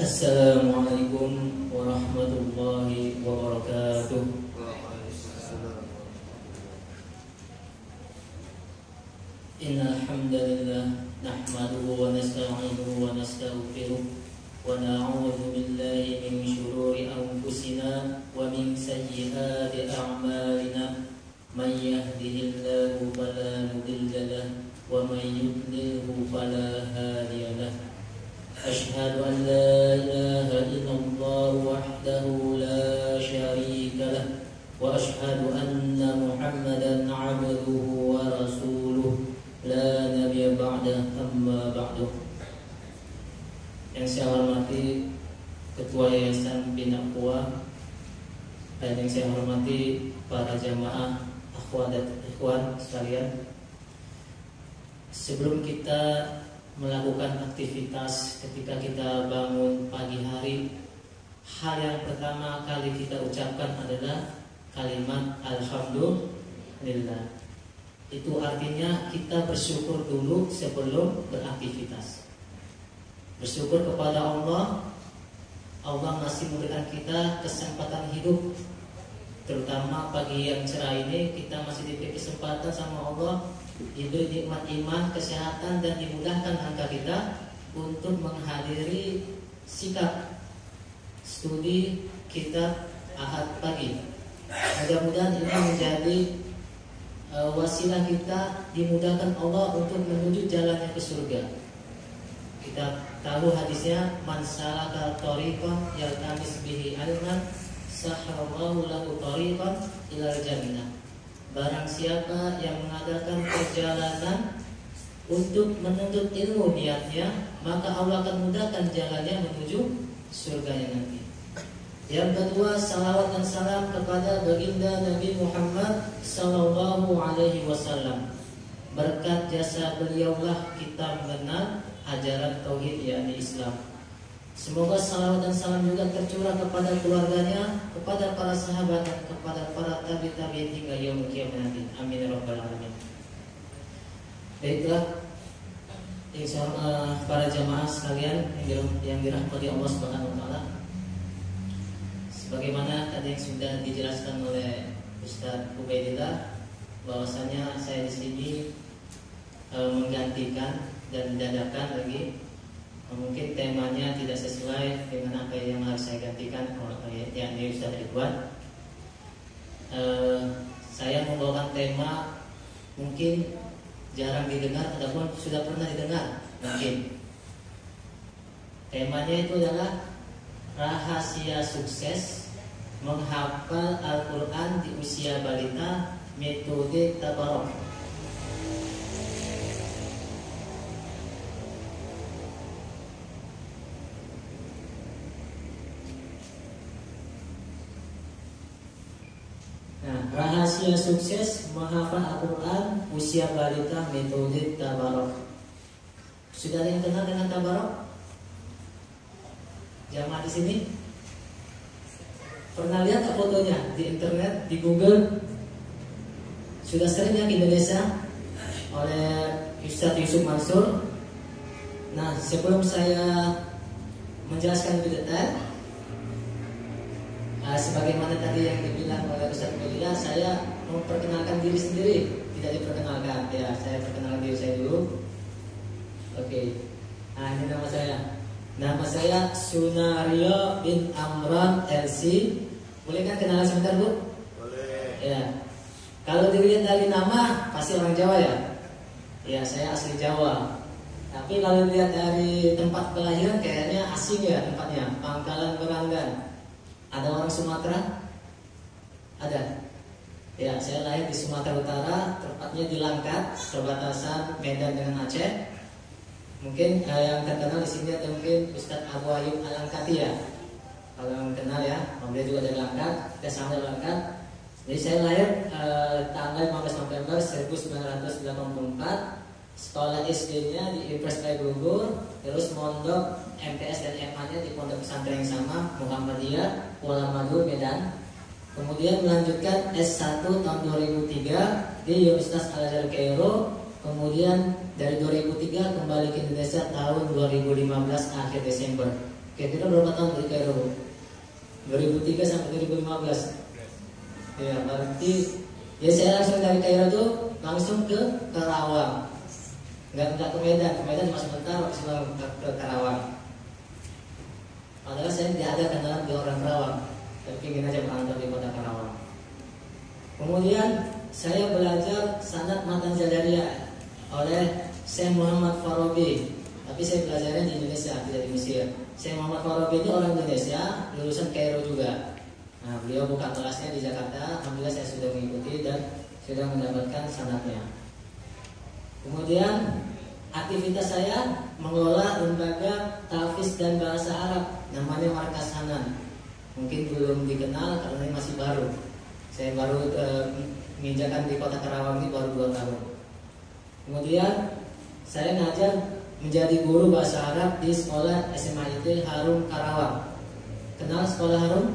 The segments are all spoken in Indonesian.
Assalamualaikum warahmatullahi wabarakatuh. Innal hamdalillah nahmaduhu wa nasta'inuhu wa nastaghfiruh wa na'udzu billahi min shururi anfusina wa min sayyiati a'malina. Man yahdihillahu fala mudilla lahu wa man yudlilhu fala hadiya lahu. Ashhadu an la ilaha illallah wahdahu la sharika lah, wa ashhadu anna Muhammadan abduhu wa rasuluh la nabiyya ba'da, amma ba'du. Yang saya hormati Ketua Yayasan Bina Aqwa, dan yang saya hormati para jamaah akhwat dan ikhwan sekalian. Sebelum kita melakukan aktivitas ketika kita bangun pagi hari, hal yang pertama kali kita ucapkan adalah kalimat Alhamdulillah. Itu artinya kita bersyukur dulu sebelum beraktivitas. Bersyukur kepada Allah, Allah masih memberikan kita kesempatan hidup. Terutama pagi yang cerah ini, kita masih diberi kesempatan sama Allah, diberi nikmat iman, kesehatan, dan dimudahkan angka kita untuk menghadiri sikap studi kita Ahad pagi. Mudah-mudahan ini menjadi wasilah kita, dimudahkan Allah untuk menuju jalannya ke surga. Kita tahu hadisnya, man salaka tariqan yaltamis bihi ilman sahalallahu lahu tariqan ilal jannah. Barang siapa yang mengadakan perjalanan untuk menuntut ilmu niatnya, maka Allah akan mudahkan jalannya menuju surganya nanti. Yang kedua, salawat dan salam kepada baginda Nabi Muhammad sallallahu alaihi wasallam. Berkat jasa beliaulah kita mengenal ajaran tauhid, yakni Islam. Semoga salawat dan salam juga tercurah kepada keluarganya, kepada para sahabat, dan kepada para tabi-tabiin hingga yaumul qiyamah. Amin ya rabbal alamin. Baiklah, insyaallah para jamaah sekalian yang dirahmati Allah Subhanahu wa taala. Sebagaimana tadi yang sudah dijelaskan oleh Ustadz Ubaidillah, bahwasanya saya di sini menggantikan dan dadakan lagi. Mungkin temanya tidak sesuai dengan apa yang harus saya gantikan yang Ustaz Ridwan. Saya membawakan tema mungkin jarang didengar ataupun sudah pernah didengar mungkin. Temanya itu adalah rahasia sukses menghafal Al-Quran di usia balita, metode Tabarok. Rahasia sukses menghafal Al-Quran usia balita, metode Tabarok. Sudah ada yang kenal dengan Tabarok? Jamaah di sini pernah lihat fotonya di internet, di Google? Sudah sering ya di Indonesia oleh Ustaz Yusuf Mansur. Nah, sebelum saya menjelaskan lebih detail, sebagaimana tadi yang dibilang oleh Ustaz Mulia, saya memperkenalkan diri sendiri, tidak diperkenalkan. Ya, saya perkenalkan diri saya dulu. Oke. Nah, ini nama saya. Nama saya Sunario Bin Amran LC. Boleh kan kenalan sebentar, Bu? Boleh. Ya. Kalau dilihat dari nama, pasti orang Jawa ya. Ya, saya asli Jawa. Tapi kalau dilihat dari tempat kelahiran, kayaknya asing ya tempatnya, Pangkalan Beranggan. Ada orang Sumatera? Ada. Ya, saya lahir di Sumatera Utara, tepatnya di Langkat, perbatasan Medan dengan Aceh. Mungkin yang terkenal di sini ada mungkin Ustadz Abu Ayub Alangkadi ya. Kalau yang kenal ya, beliau juga dari Langkat, kita sama dari Langkat. Jadi saya lahir tanggal 15 November 1984. Sekolah SD-nya di Universitas Al Azhar, terus mondok MTS dan MA-nya di Pondok Pesantren yang sama, Muhammadiyah, Pulau Madhu, Medan. Kemudian melanjutkan S1 tahun 2003 di Universitas Al Azhar Kairo. Kemudian dari 2003 kembali ke Indonesia tahun 2015 akhir Desember. Oke, Kita kan berapa tahun dari Kairo? 2003 sampai 2015. Ya, berarti ya saya langsung dari Kairo tuh langsung ke Karawang. Nggak ke Medan, cuma sebentar langsung ke Karawang. Padahal saya tidak ada kenalan di orang Karawang, tapi ingin aja merantau di kota Karawang. Kemudian saya belajar sanad matan jadariyah oleh Syekh Muhammad Farabi, tapi saya belajarnya di Indonesia, tidak di Mesir. Syekh Muhammad Farabi ini orang Indonesia, lulusan Kairo juga. Nah, beliau buka kelasnya di Jakarta, alhamdulillah saya sudah mengikuti dan sudah mendapatkan sanadnya. Kemudian aktivitas saya mengelola lembaga tahfiz dan bahasa Arab, namanya Markas Sanan. Mungkin belum dikenal karena ini masih baru. Saya baru menginjakan di kota Karawang ini baru 2 tahun. Kemudian saya ngajar menjadi guru bahasa Arab di sekolah SMA IT Harum Karawang. Kenal sekolah Harum?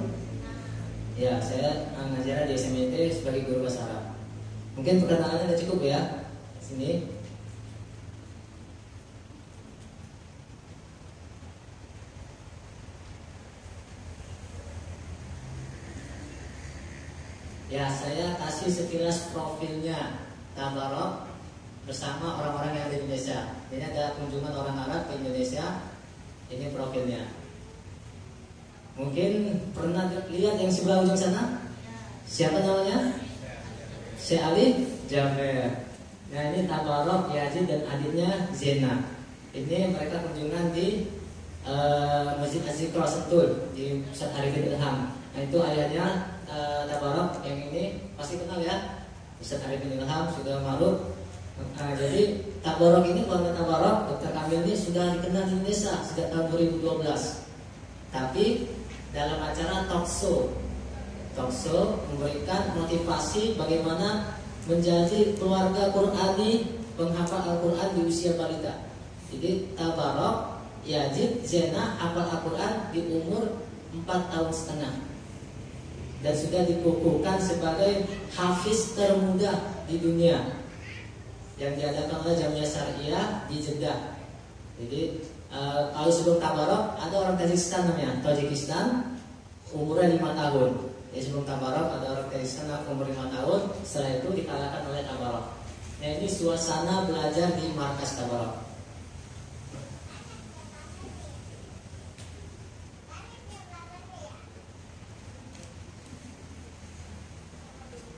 Ya, saya ngajar di SMA IT sebagai guru bahasa Arab. Mungkin perkenalannya sudah cukup ya. Sini. Ya, saya kasih sekilas profilnya Tabarok bersama orang-orang yang ada di Indonesia. Ini ada kunjungan orang Arab ke Indonesia. Ini profilnya. Mungkin pernah lihat yang sebelah ujung sana? Siapa namanya? Sheikh Ali Jameer. Nah, ini Tabarok, Yazid dan adiknya Zainah. Ini mereka kunjungan di Masjid Az-Zeez Krosentul di pusat Harifin Irhan. Nah, itu ayahnya Tabarok yang ini pasti kenal ya. Ustadz Arifin Ilham sudah malu. Nah, jadi Tabarok ini, keluarga Tabarok, Dr. Kamil ini sudah dikenal di Indonesia sejak tahun 2012. Tapi dalam acara talkshow memberikan motivasi bagaimana menjadi keluarga Qur'ani, penghafal Al-Qur'an di usia balita. Jadi Tabarok, Yazid, Zainah hafal Al-Qur'an di umur 4,5 tahun dan sudah dikukuhkan sebagai hafiz termuda di dunia yang diadakan oleh Jamiah Syariah di Jeddah. Jadi kalau sebelum Tabarok ada orang Tajikistan namanya, Tajikistan umurnya 5 tahun. Ya, sebelum Tabarok ada orang Tajikistan umur 5 tahun, setelah itu dikalahkan oleh Tabarok. Nah, ini suasana belajar di markas Tabarok.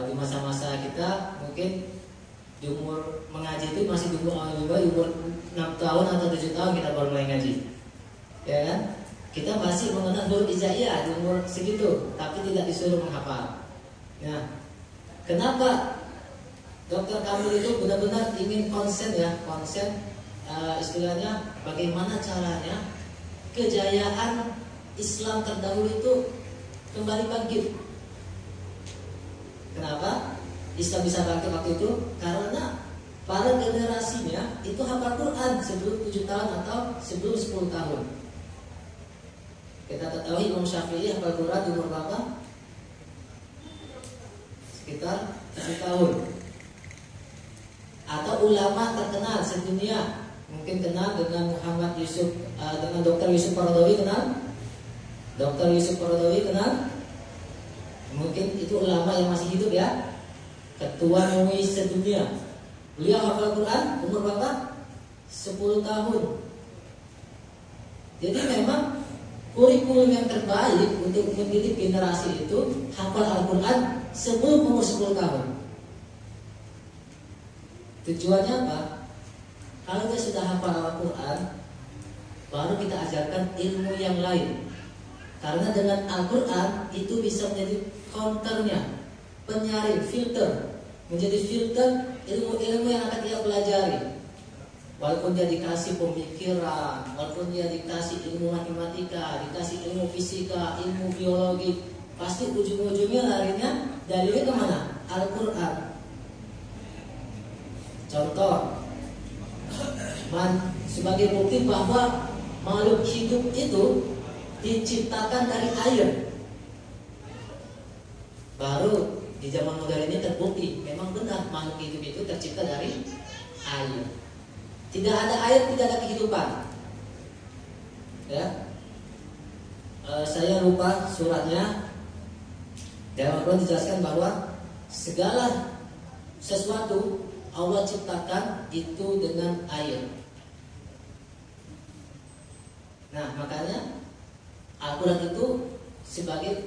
Di masa-masa kita mungkin di umur mengaji itu masih di umur 6 tahun atau 7 tahun kita baru mulai ngaji, ya kan? Kita masih mengenal huruf hijaiyah di umur segitu, tapi tidak disuruh menghafal. Nah, kenapa Dr. Kamil itu benar-benar ingin konsen ya, istilahnya bagaimana caranya kejayaan Islam terdahulu itu kembali bangkit. Kenapa Islam bisa bangkit waktu itu? Karena para generasinya itu hafal Quran sebelum 7 tahun atau sebelum 10 tahun. Kita ketahui Om Syafii hafal Quran di umur berapa? Sekitar 7 tahun. Atau ulama terkenal sedunia, mungkin kenal dengan Muhammad Yusuf, dengan Dr. Yusuf Qaradawi kenal? Dr. Yusuf Qaradawi kenal? Mungkin itu ulama yang masih hidup ya, ketua MUI sedunia. Beliau hafal Quran umur berapa? 10 tahun. Jadi memang kurikulum yang terbaik untuk mendidik generasi itu hafal Al-Quran sebelum umur 10 tahun. Tujuannya apa? Kalau dia sudah hafal Al-Quran, baru kita ajarkan ilmu yang lain. Karena dengan Al-Quran itu bisa menjadi counternya, penyaring, filter, menjadi filter ilmu-ilmu yang akan dia pelajari. Walaupun dia dikasih pemikiran, walaupun dia dikasih ilmu matematika, dikasih ilmu fisika, ilmu biologi, pasti ujung-ujungnya larinya dalilnya kemana? Al-Quran. Contoh, sebagai bukti bahwa makhluk hidup itu diciptakan dari air. Baru di zaman modern ini terbukti, memang benar makhluk hidup itu tercipta dari air. Tidak ada air, tidak ada kehidupan. Ya, saya lupa suratnya. Dalam Al-Quran dijelaskan bahwa segala sesuatu Allah ciptakan itu dengan air. Nah, makanya Al-Quran itu sebagai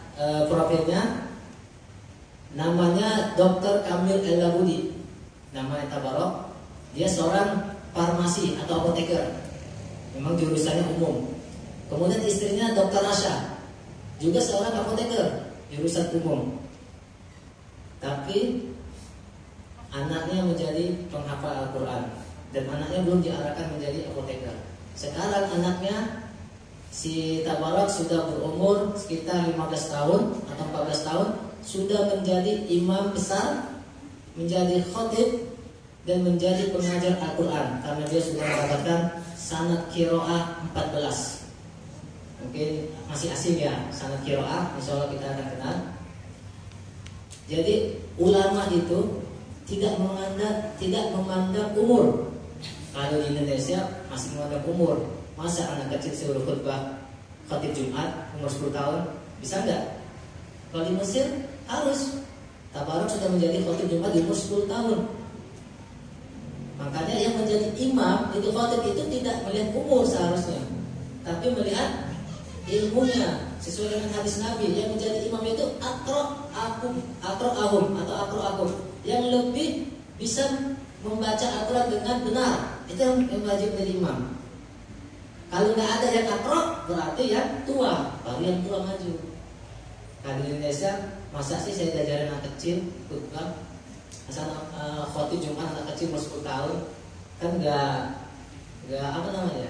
profilnya namanya Dr. Kamil Elahudi, namanya Tabarok. Dia seorang farmasi atau apoteker, memang jurusannya umum. Kemudian istrinya Dr. Nasya, juga seorang apoteker, jurusan umum. Tapi anaknya menjadi penghafal Al-Quran, dan anaknya belum diarahkan menjadi apoteker. Sekarang anaknya si Tabarok sudah berumur sekitar 15 tahun atau 14 tahun, sudah menjadi imam besar, menjadi khotib, dan menjadi pengajar Al-Quran karena dia sudah mendapatkan sanad qiraah 14. Mungkin masih asing ya sanad qiraah, insya Allah kita akan kenal. Jadi ulama itu tidak memandang umur. Kalau di Indonesia masih memandang umur. Masa anak kecil suruh khutbah khatib Jumat umur 10 tahun bisa enggak? Kalau di Mesir harus. Tabarok sudah menjadi khatib Jumat di umur 10 tahun. Makanya yang menjadi imam itu khatib itu tidak melihat umur seharusnya, tapi melihat ilmunya sesuai dengan hadis Nabi. Yang menjadi imam itu akro ahum, yang lebih bisa membaca Al-Quran dengan benar, itu yang wajib menjadi imam. Kalau nggak ada yang akro berarti yang tua, baru yang tua maju. Kalau di Indonesia masa sih saya diajarin anak kecil khutbah, misalnya khotib Jumat anak kecil umur 10 tahun kan nggak apa namanya,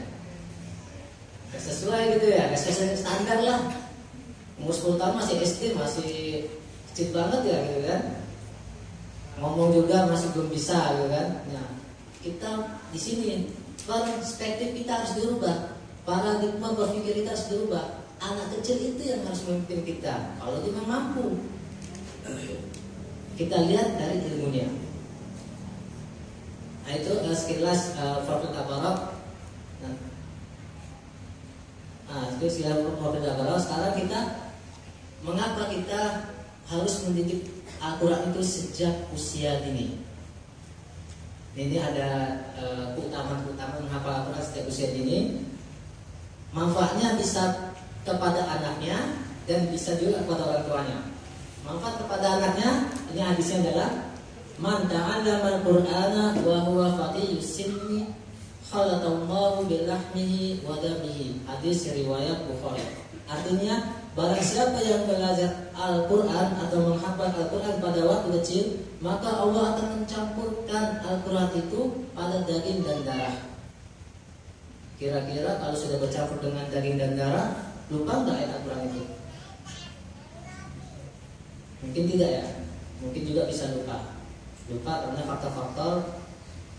nggak sesuai gitu ya, nggak sesuai standar lah. Umur 10 tahun masih SD, masih kecil banget ya gitu kan, ngomong juga masih belum bisa gitu kan. Nah kita di sini perspektif kita harus dirubah, paradigma berpikir kita harus dirubah. Anak kecil itu yang harus memimpin kita kalau dia mampu. Kita lihat dari ilmunya. Nah, itu sekilas profil Tabarok. Nah, itu sekilas profil Tabarok. Sekarang kita mengapa kita harus mendidik Al-Quran itu sejak usia dini? Ini ada keutamaan menghafal Al-Quran sejak usia dini. Manfaatnya bisa kepada anaknya dan bisa juga kepada orang tuanya. Manfaat kepada anaknya, ini hadisnya adalah man ta'allama al-Qur'ana wa huwa fatihus sinni khalaqallahu bi lahmihi wa damihi. Hadis riwayat Bukhari. Artinya barang siapa yang belajar Al-Qur'an atau menghafal Al-Qur'an pada waktu kecil, maka Allah akan mencampurkan Al-Qur'an itu pada daging dan darah. Kira-kira kalau sudah bercampur dengan daging dan darah, lupa enggak ayat Al-Qur'an itu? Mungkin tidak ya, mungkin juga bisa lupa karena faktor-faktor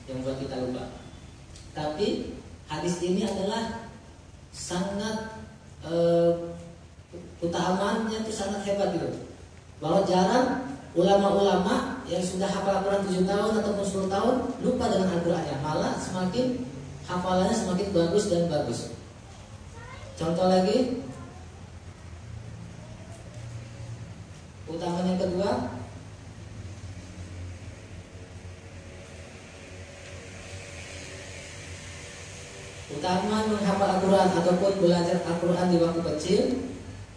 yang buat kita lupa. Tapi hadis ini adalah sangat utamaannya itu sangat hebat gitu. Bahwa jarang ulama-ulama yang sudah hafal Al-Quran 7 tahun ataupun 10 tahun lupa dengan Al-Qurannya, malah semakin hafalannya semakin bagus dan bagus. Contoh lagi. Utamaan yang kedua, menghafal Al-Quran ataupun belajar Al-Quran di waktu kecil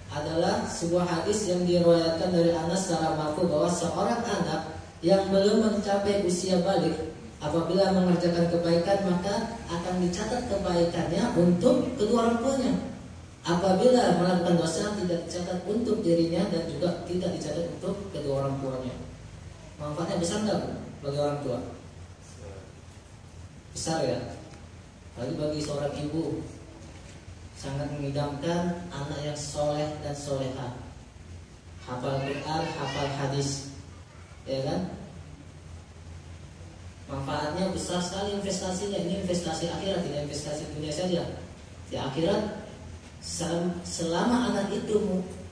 adalah sebuah hadis yang diriwayatkan dari Anas secara marfu bahwa seorang anak yang belum mencapai usia balik apabila mengerjakan kebaikan maka akan dicatat kebaikannya untuk kedua orang tuanya. Apabila melakukan dosa tidak dicatat untuk dirinya dan juga tidak dicatat untuk kedua orang tuanya. Manfaatnya besar nggak bagi orang tua? Besar ya. Apalagi bagi seorang ibu, sangat mengidamkan anak yang soleh dan soleha, hafal Quran, hafal hadis, ya kan? Manfaatnya besar sekali investasinya. Ini investasi akhirat, tidak investasi dunia saja. Di akhirat, selama anak itu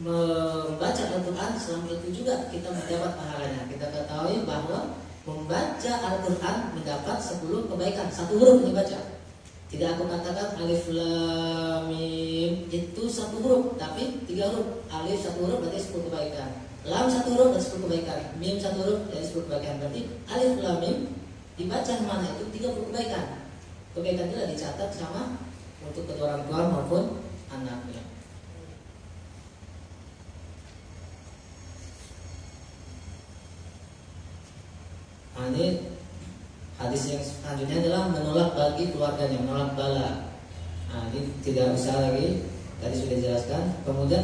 membaca Al-Quran, selama itu juga kita mendapat pahalanya. Kita ketahui bahwa membaca Al-Quran mendapat 10 kebaikan. Satu huruf dibaca. Tidak aku katakan alif lam mim itu satu huruf, tapi 3 huruf. Alif satu huruf berarti 10 kebaikan. Lam satu huruf berarti 10 kebaikan. Mim satu huruf berarti 10 kebaikan. Berarti alif lam mim dibaca mana itu 30 kebaikan. Kebaikan itu dicatat sama untuk kedua orang tua maupun anaknya. Nah, ini hadis yang selanjutnya adalah menolak bagi keluarganya, menolak bala. Nah, ini tidak usah lagi, tadi sudah jelaskan. Kemudian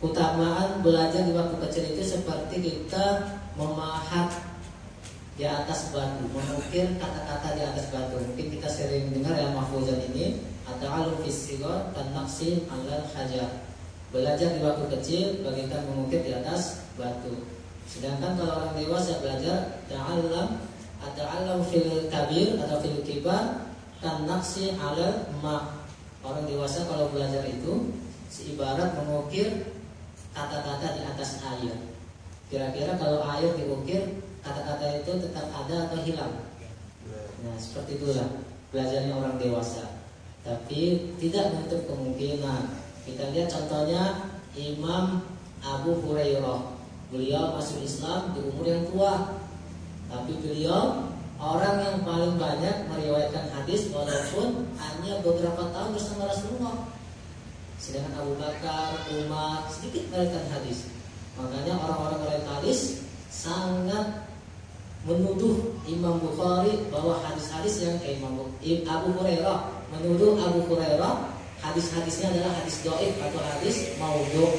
keutamaan belajar di waktu kecil itu seperti kita memahat di atas batu, mengukir kata-kata di atas batu. Mungkin kita sering dengar ya mahfuzan ini, ata'alum fissighar dan naqsi 'alal hajar. Belajar di waktu kecil bagaikan mengukir di atas batu. Sedangkan kalau orang dewasa belajar ta'allam atau fil kabir atau fil kibar kan naksi ala ma. Orang dewasa kalau belajar itu seibarat mengukir kata-kata di atas air. Kira-kira kalau air diukir, kata-kata itu tetap ada atau hilang. Nah, seperti itulah belajarnya orang dewasa. Tapi tidak menutup kemungkinan. Kita lihat contohnya Imam Abu Hurairah. Beliau masuk Islam di umur yang tua, tapi beliau orang yang paling banyak meriwayatkan hadis walaupun hanya beberapa tahun bersama Rasulullah. Sedangkan Abu Bakar, Umar sedikit meriwayatkan hadis. Makanya orang-orang orientalis sangat menuduh Imam Bukhari bahwa hadis-hadis yang kayak Abu Hurairah, menuduh Abu Hurairah hadis-hadisnya adalah hadis dhaif atau hadis maudhu.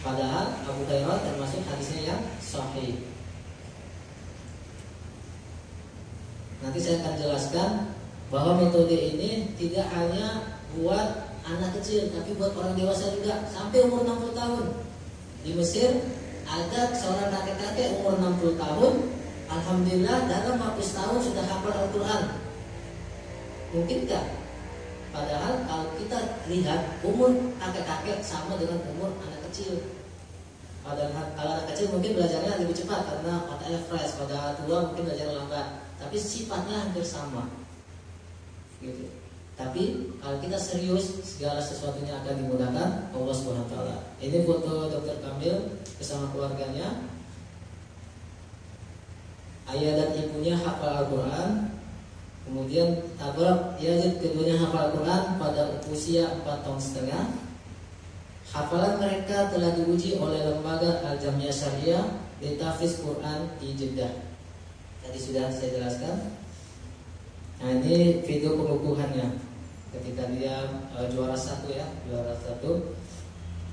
Padahal Abu Hurairah termasuk hadisnya yang sahih. Nanti saya akan jelaskan bahwa metode ini tidak hanya buat anak kecil, tapi buat orang dewasa juga sampai umur 60 tahun. Di Mesir ada seorang kakek-kakek umur 60 tahun, alhamdulillah dalam 40 tahun sudah hafal Al-Quran. Mungkinkah? Padahal kalau kita lihat umur kakek-kakek sama dengan umur anak kecil. Padahal kalau anak kecil mungkin belajarnya lebih cepat karena otaknya fresh, pada tua mungkin belajar lambat. Tapi sifatnya hampir sama gitu. Tapi kalau kita serius, segala sesuatunya akan dimudahkan Allah SWT. Ini foto Dr. Kamil bersama keluarganya. Ayah dan ibunya hafal Al-Quran. Kemudian Tabarok, Yazid keduanya hafal Al-Quran pada usia 4 tahun setengah. Hafalan mereka telah diuji oleh lembaga Al-Jamiyah Syariah di Tahfiz Quran di Jeddah. Tadi sudah saya jelaskan. Nah, ini video pengukuhannya ketika dia juara satu.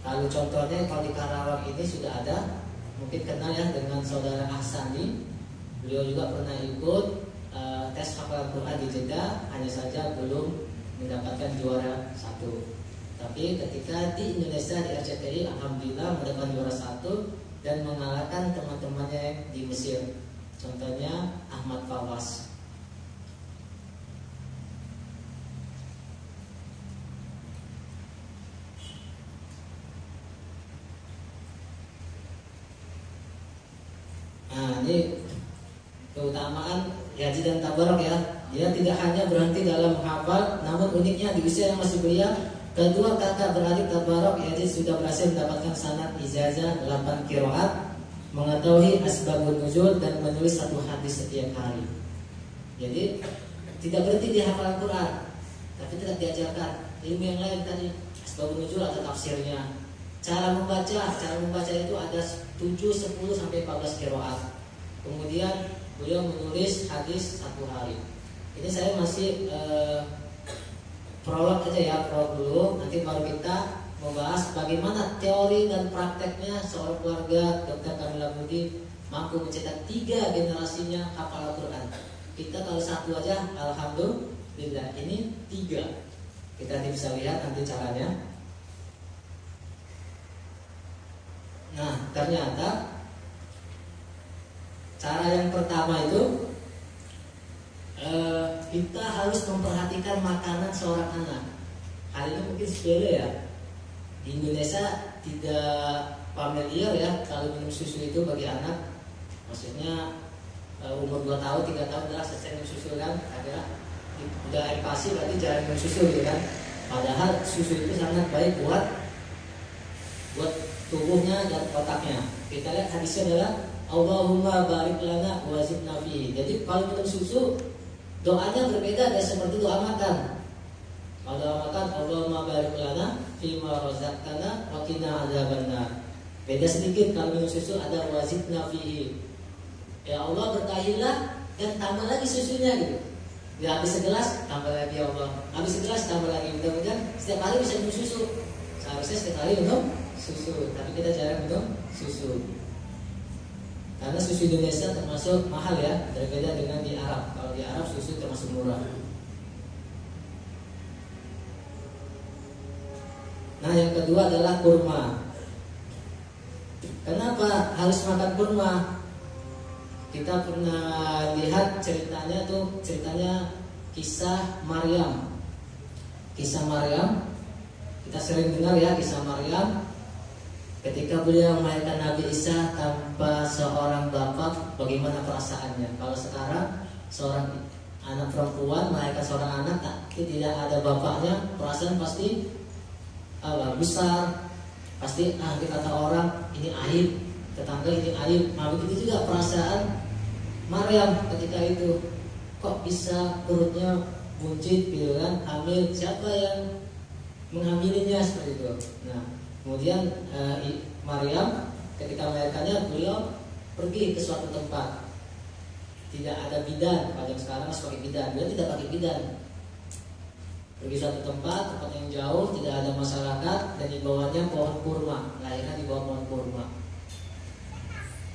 Lalu contohnya kalau di Karawang ini sudah ada, mungkin kenal ya dengan saudara Ahsani. Beliau juga pernah ikut tes hafalan Quran di Jeddah, hanya saja belum mendapatkan juara 1. Tapi ketika di Indonesia di RCTI, alhamdulillah mendapatkan juara 1 dan mengalahkan teman-temannya di Mesir. Contohnya Ahmad Fawaz. Nah, ini keutamaan Yazid dan Tabarok ya. Dia tidak hanya berhenti dalam hafal, namun uniknya di usia yang masih belia, kedua kakak beradik Tabarok Yazid sudah berhasil mendapatkan sanad ijazah 8 qiraat, mengetahui asbabun nuzul dan menulis 1 hadis setiap hari. Jadi tidak berhenti di hafalan Quran. Tapi tidak diajarkan ilmu yang lain tadi, sebab nuzul atau tafsirnya. Cara membaca itu ada 7, 10 sampai 14 qiraat. Kemudian beliau menulis hadis satu hari. Ini saya masih prolog aja ya, prolog dulu. Nanti baru kita membahas bagaimana teori dan prakteknya seorang keluarga Dr. Kamil Elahudi mampu mencetak 3 generasinya hafal Al-Quran. Kita kalau satu aja, alhamdulillah, ini 3. Kita nanti bisa lihat nanti caranya. Nah, ternyata cara yang pertama itu kita harus memperhatikan makanan seorang anak. Hal ini mungkin sepele ya, di Indonesia tidak familiar ya kalau minum susu itu bagi anak. Maksudnya umur 2 tahun, 3 tahun udah selesai minum susu kan, agak udah air pasi berarti jarang minum susu gitu kan. Padahal susu itu sangat baik buat tubuhnya dan otaknya. Kita lihat hadisnya adalah Allahumma barik lana wa zidna fihi. Jadi kalau minum susu doanya berbeda dari seperti doa makan. Kalau doa makan Allahumma barik lana fima razaqtana wa qina adzaban nar. Beda sedikit kalau minum susu ada wazidna fihi. Ya Allah berkahilah dan tambah lagi susunya gitu. Ya habis segelas tambah lagi ya Allah. Habis segelas tambah lagi. Mudah-mudahan setiap hari bisa minum susu. Seharusnya setiap hari minum susu, tapi kita jarang minum susu. Karena susu Indonesia termasuk mahal ya, berbeda dengan di Arab. Kalau di Arab susu termasuk murah. Nah yang kedua adalah kurma. Kenapa harus makan kurma? Kita pernah lihat ceritanya tuh, ceritanya kisah Maryam. Kisah Maryam, kita sering dengar ya kisah Maryam. Ketika beliau melahirkan Nabi Isa tanpa seorang bapak, bagaimana perasaannya? Kalau sekarang seorang anak perempuan melahirkan seorang anak tidak ada bapaknya, perasaan pasti besar. Pasti kata orang ini aib, tetangga ini aib. Nah begitu juga perasaan Maryam ketika itu, kok bisa perutnya buncit, bilang hamil, siapa yang menghamilinya seperti itu. Nah kemudian Maryam ketika melahirkannya beliau pergi ke suatu tempat, tidak ada bidan, pada sekarang harus pakai bidan, beliau tidak pakai bidan. Pergi suatu tempat yang jauh, tidak ada masyarakat, dan di bawahnya pohon kurma, lahirnya di bawah pohon kurma.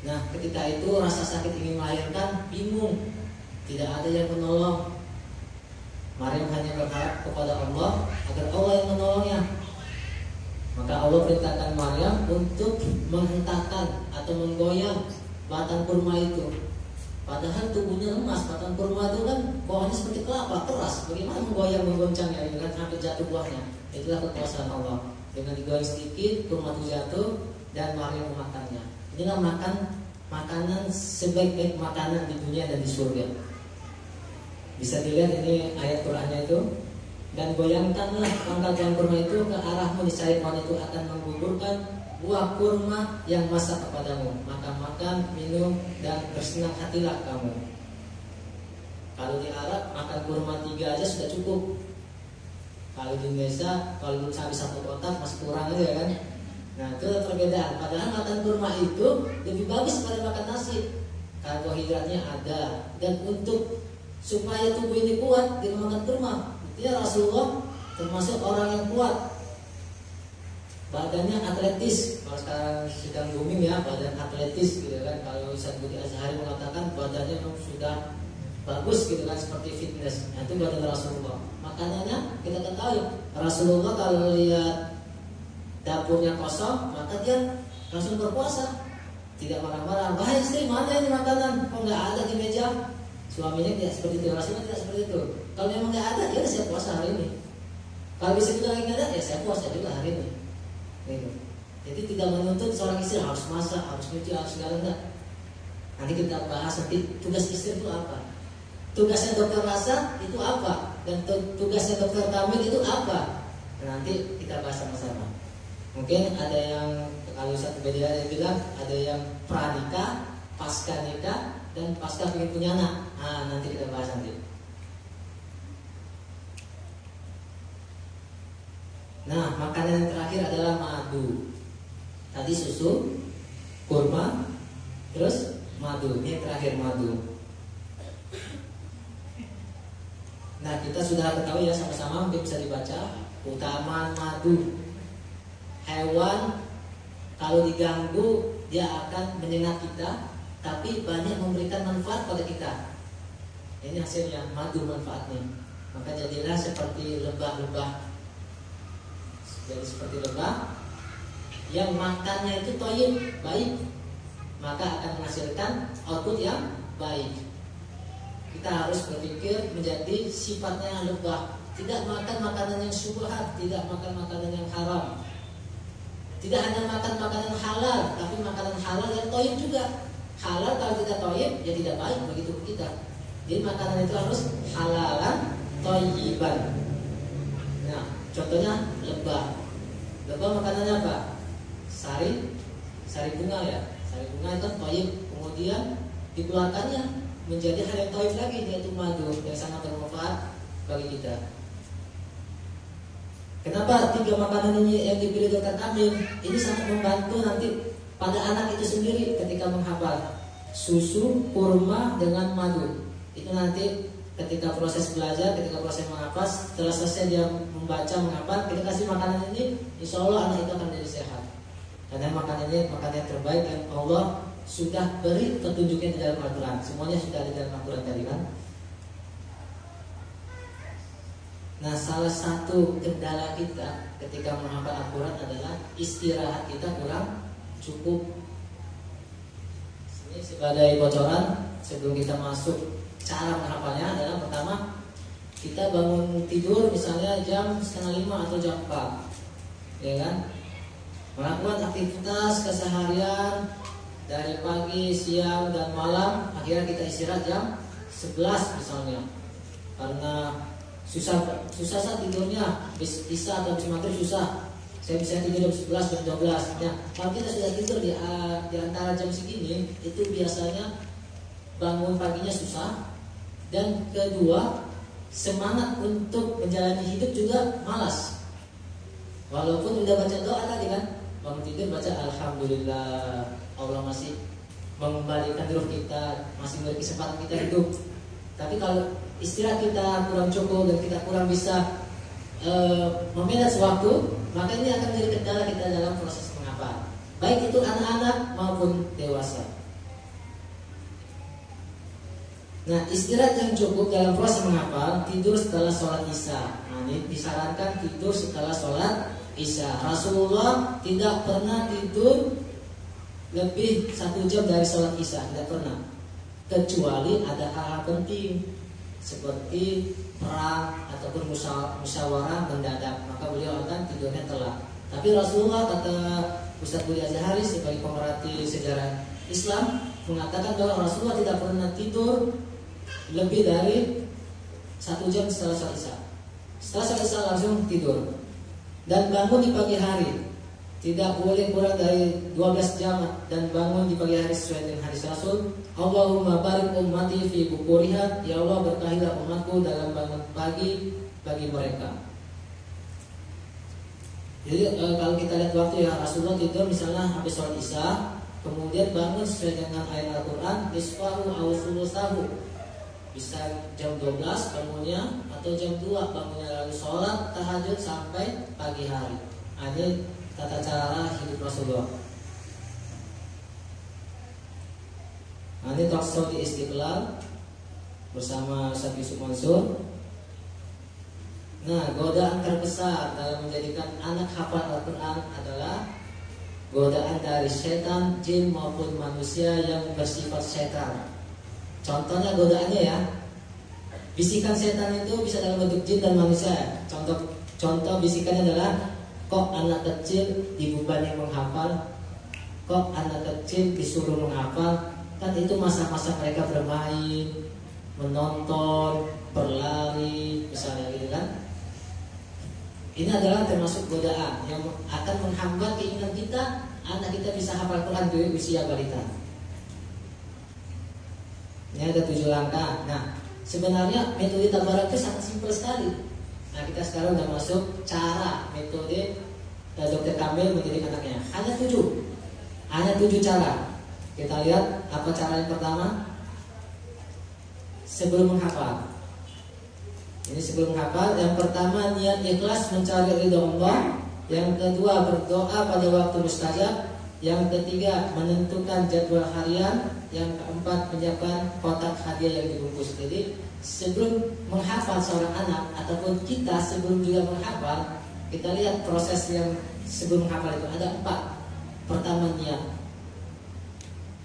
Nah ketika itu rasa sakit ingin melahirkan, bingung, tidak ada yang menolong. Maryam hanya berharap kepada Allah agar Allah yang menolongnya. Maka Allah perintahkan Maryam untuk menghentakkan atau menggoyang batang kurma itu. Padahal tubuhnya lemas, batang kurma itu kan pohonnya seperti kelapa, keras. Bagaimana menggoncangnya dengan sampai jatuh buahnya? Itulah kekuasaan Allah. Dengan digoyang sedikit, kurma itu jatuh dan Maryam memakannya. Inilah makanan sebaik-baik makanan di dunia dan di surga. Bisa dilihat ini ayat Qurannya itu. Dan bayangkanlah pangkal kurma itu ke arahmu, niscaya pohon itu akan menggugurkan buah kurma yang masak kepadamu, maka makan, minum, dan bersenang hatilah kamu. Kalau di Arab, makan kurma 3 aja sudah cukup. Kalau di Indonesia, kalau belum habis satu kotak, masih kurang aja kan. Nah itu perbedaan, padahal makan kurma itu lebih bagus daripada makan nasi. Karbohidratnya ada, dan untuk supaya tubuh ini kuat, dia makan kurma. Dia Rasulullah termasuk orang yang kuat, badannya atletis. Kalau sekarang sedang booming ya badan atletis gitu kan. Kalau Ustadz Budi Azhari mengatakan badannya sudah bagus gitu kan, seperti fitness. Nah, itu badan Rasulullah. Makanannya kita ketahui Rasulullah kalau lihat dapurnya kosong maka dia langsung berpuasa, tidak marah-marah. Wahai istri, mana ini makanan, kok nggak ada di meja? Suaminya tidak seperti itu, Rasulullah tidak seperti itu. Kalau memang nggak ada, dia siap puasa hari ini. Kalau bisa juga nggak ada, ya saya puasa juga hari ini. Gitu. Jadi tidak menuntut seorang istri harus masak, harus cuci, harus segala-galanya. Nanti kita bahas nanti tugas istri itu apa, tugasnya dokter Nasya itu apa, dan tugasnya dokter Kamil itu apa. Nanti kita bahas sama-sama. Mungkin ada yang kalau satu beda ada bilang ada yang pranikah, pasca nikah, dan pasca pengen punya anak. Nanti kita bahas nanti. Nah, makanan yang terakhir adalah madu. Tadi susu, kurma, terus madu. Ini yang terakhir, madu. Nah, kita sudah ketahui ya sama-sama, mungkin bisa dibaca keutamaan madu. Hewan kalau diganggu dia akan menyengat kita, tapi banyak memberikan manfaat pada kita. Ini hasilnya, madu manfaatnya. Maka jadilah seperti lebah-lebah. Jadi seperti lebah yang makannya itu toyib, baik, maka akan menghasilkan output yang baik. Kita harus berpikir menjadi sifatnya lebah. Tidak makan makanan yang syubhat, tidak makan makanan yang haram. Tidak hanya makan makanan halal, tapi makanan halal yang toyib juga. Halal kalau tidak toyib, ya tidak baik bagi tubuh kita. Jadi makanan itu harus halalan, toyiban. Nah, contohnya lebah. Lebah makanannya apa? Sari bunga ya. Sari bunga itu toyib, kemudian dikeluarkannya menjadi hal yang toyib lagi, yaitu madu yang sangat bermanfaat bagi kita. Kenapa tiga makanan ini yang dipilih Dr. Kamil? Ini sangat membantu nanti pada anak itu sendiri ketika menghafal. Susu, kurma, dengan madu. Itu nanti ketika proses belajar, ketika proses menghafal, setelah selesai dia membaca, menghafal, kita kasih makanan ini, insya Allah anak itu akan jadi sehat. Karena makanan ini makanan yang terbaik dan Allah sudah beri petunjuknya di dalam Al-Quran. Semuanya sudah ada di dalam Al-Quran tadi kan. Nah, salah satu kendala kita ketika menghafal Al-Quran adalah istirahat kita kurang cukup. Ini sebagai bocoran sebelum kita masuk cara menghafalnya adalah pertama, kita bangun tidur misalnya jam 4:30 atau jam 4, ya kan? Melakukan aktivitas keseharian dari pagi, siang, dan malam. Akhirnya kita istirahat jam 11 misalnya, karena susah saat tidurnya, bisa atau bisa matur susah. Saya bisa tidur jam 11, jam 12. Nah, kalau kita sudah tidur di antara jam segini, itu biasanya bangun paginya susah. Dan kedua, semangat untuk menjalani hidup juga malas. Walaupun udah baca doa tadi kan, bangun tidur baca Alhamdulillah, Allah masih mengembalikan ruh kita, masih memberi kesempatan kita hidup. Tapi kalau istirahat kita kurang cukup dan kita kurang bisa memanage waktu, maka ini akan menjadi kendala kita dalam proses menghafal, baik itu anak-anak maupun dewasa. Nah, istirahat yang cukup dalam proses menghafal, tidur setelah sholat isya. Nah, ini disarankan tidur setelah sholat isya. Rasulullah tidak pernah tidur lebih 1 jam dari sholat isya, tidak pernah, kecuali ada hal-hal penting seperti perang ataupun musyawarah mendadak, maka beliau akan tidurnya telat. Tapi Rasulullah, kata Ustadz Abu Ayub sebagai pemerhati sejarah Islam, mengatakan bahwa Rasulullah tidak pernah tidur lebih dari 1 jam setelah sholat isya. Setelah sholat isya langsung tidur dan bangun di pagi hari. Tidak boleh kurang dari 12 jam dan bangun di pagi hari sesuai dengan hadis Rasul. Allahumma barik ummati fi bukuriha. Ya Allah, berkahilah umatku dalam bangun pagi bagi mereka. Jadi kalau kita lihat waktu ya, Rasulullah tidur misalnya habis sholat isya, kemudian bangun sesuai dengan ayat Al-Quran, nisfahu aw sulusahu. Bisa jam 12 bangunnya, atau jam 2 bangunnya, lalu sholat tahajud sampai pagi hari. Ada tata cara hidup Rasulullah. Nanti talkshow di Istiqlal bersama Syekh Yusuf Mansur. Nah, godaan terbesar dalam menjadikan anak hafal Al-Quran adalah godaan dari setan, jin maupun manusia yang bersifat setan. Contohnya godaannya ya, bisikan setan itu bisa dalam bentuk jin dan manusia. Contoh bisikannya adalah, kok anak kecil dibebani menghafal? Kok anak kecil disuruh menghafal? Kan itu masa-masa mereka bermain, menonton, berlari, misalnya gitu kan. Ini adalah termasuk godaan yang akan menghambat keinginan kita, anak kita bisa hafal Quran dari usia balita. Ini ada 7 langkah. Nah, sebenarnya metode Tabarok itu sangat simpel sekali. Nah, kita sekarang udah masuk cara, metode Dr. Kamil mendidik anaknya. Ada tujuh cara. Kita lihat apa cara yang pertama. Sebelum menghafal. Ini sebelum menghafal, yang pertama niat ikhlas mencari ridha Allah, yang kedua berdoa pada waktu mustajab, yang ketiga menentukan jadwal harian, yang keempat menyiapkan kotak hadiah yang dibungkus. Jadi sebelum menghafal seorang anak ataupun kita sebelum juga menghafal, kita lihat proses yang sebelum menghafal itu ada empat. Pertama niat.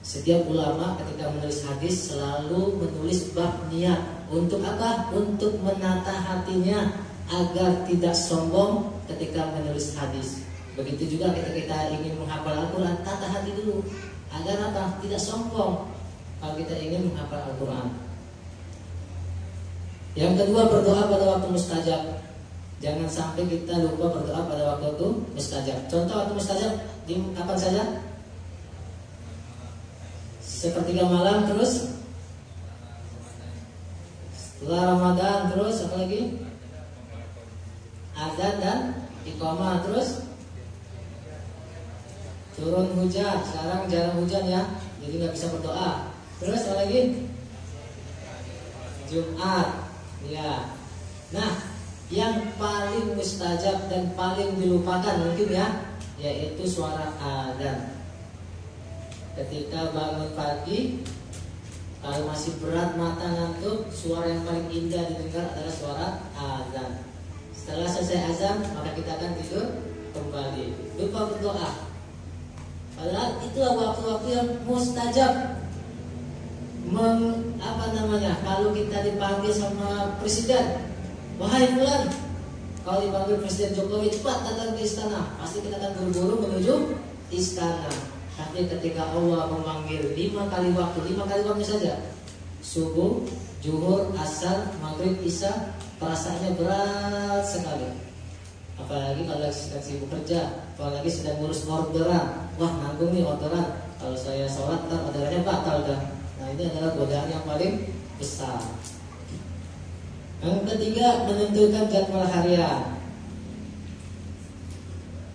Setiap ulama ketika menulis hadis selalu menulis bab niat. Untuk apa? Untuk menata hatinya agar tidak sombong ketika menulis hadis. Begitu juga ketika kita ingin menghafal Al-Quran, tata hati dulu. Agar apa? Tidak sombong kalau kita ingin menghafal Al-Quran. Yang kedua, berdoa pada waktu mustajab. Jangan sampai kita lupa berdoa pada waktu itu mustajab. Contoh waktu mustajab, kapan saja? Sepertiga malam, terus setelah Ramadan, terus apa lagi? Azan dan iqamah, terus turun hujan. Sekarang jarang hujan ya, jadi nggak bisa berdoa. Terus apa lagi? Jumat ya. Nah, yang paling mustajab dan paling dilupakan mungkin ya, yaitu suara azan. Ketika bangun pagi, kalau masih berat mata ngantuk, suara yang paling indah didengar adalah suara azan. Setelah selesai azan, maka kita akan tidur kembali. Lupa berdoa. Padahal itulah waktu-waktu yang mustajab. Kalau kita dipanggil sama presiden, wahai bulan, kalau dipanggil Presiden Jokowi, cepat datang ke istana. Pasti kita akan buru-buru menuju istana. Tapi ketika Allah memanggil 5 kali waktu saja, subuh, zuhur, asar, maghrib, isya, perasaannya berat sekali. Apalagi kalau sedang sibuk kerja, apalagi sedang ngurus orderan. Wah, nanggung nih orderan. Kalau saya sholat, orderannya batal dah. Nah, ini adalah godaan yang paling besar. Yang ketiga, menentukan jadwal harian.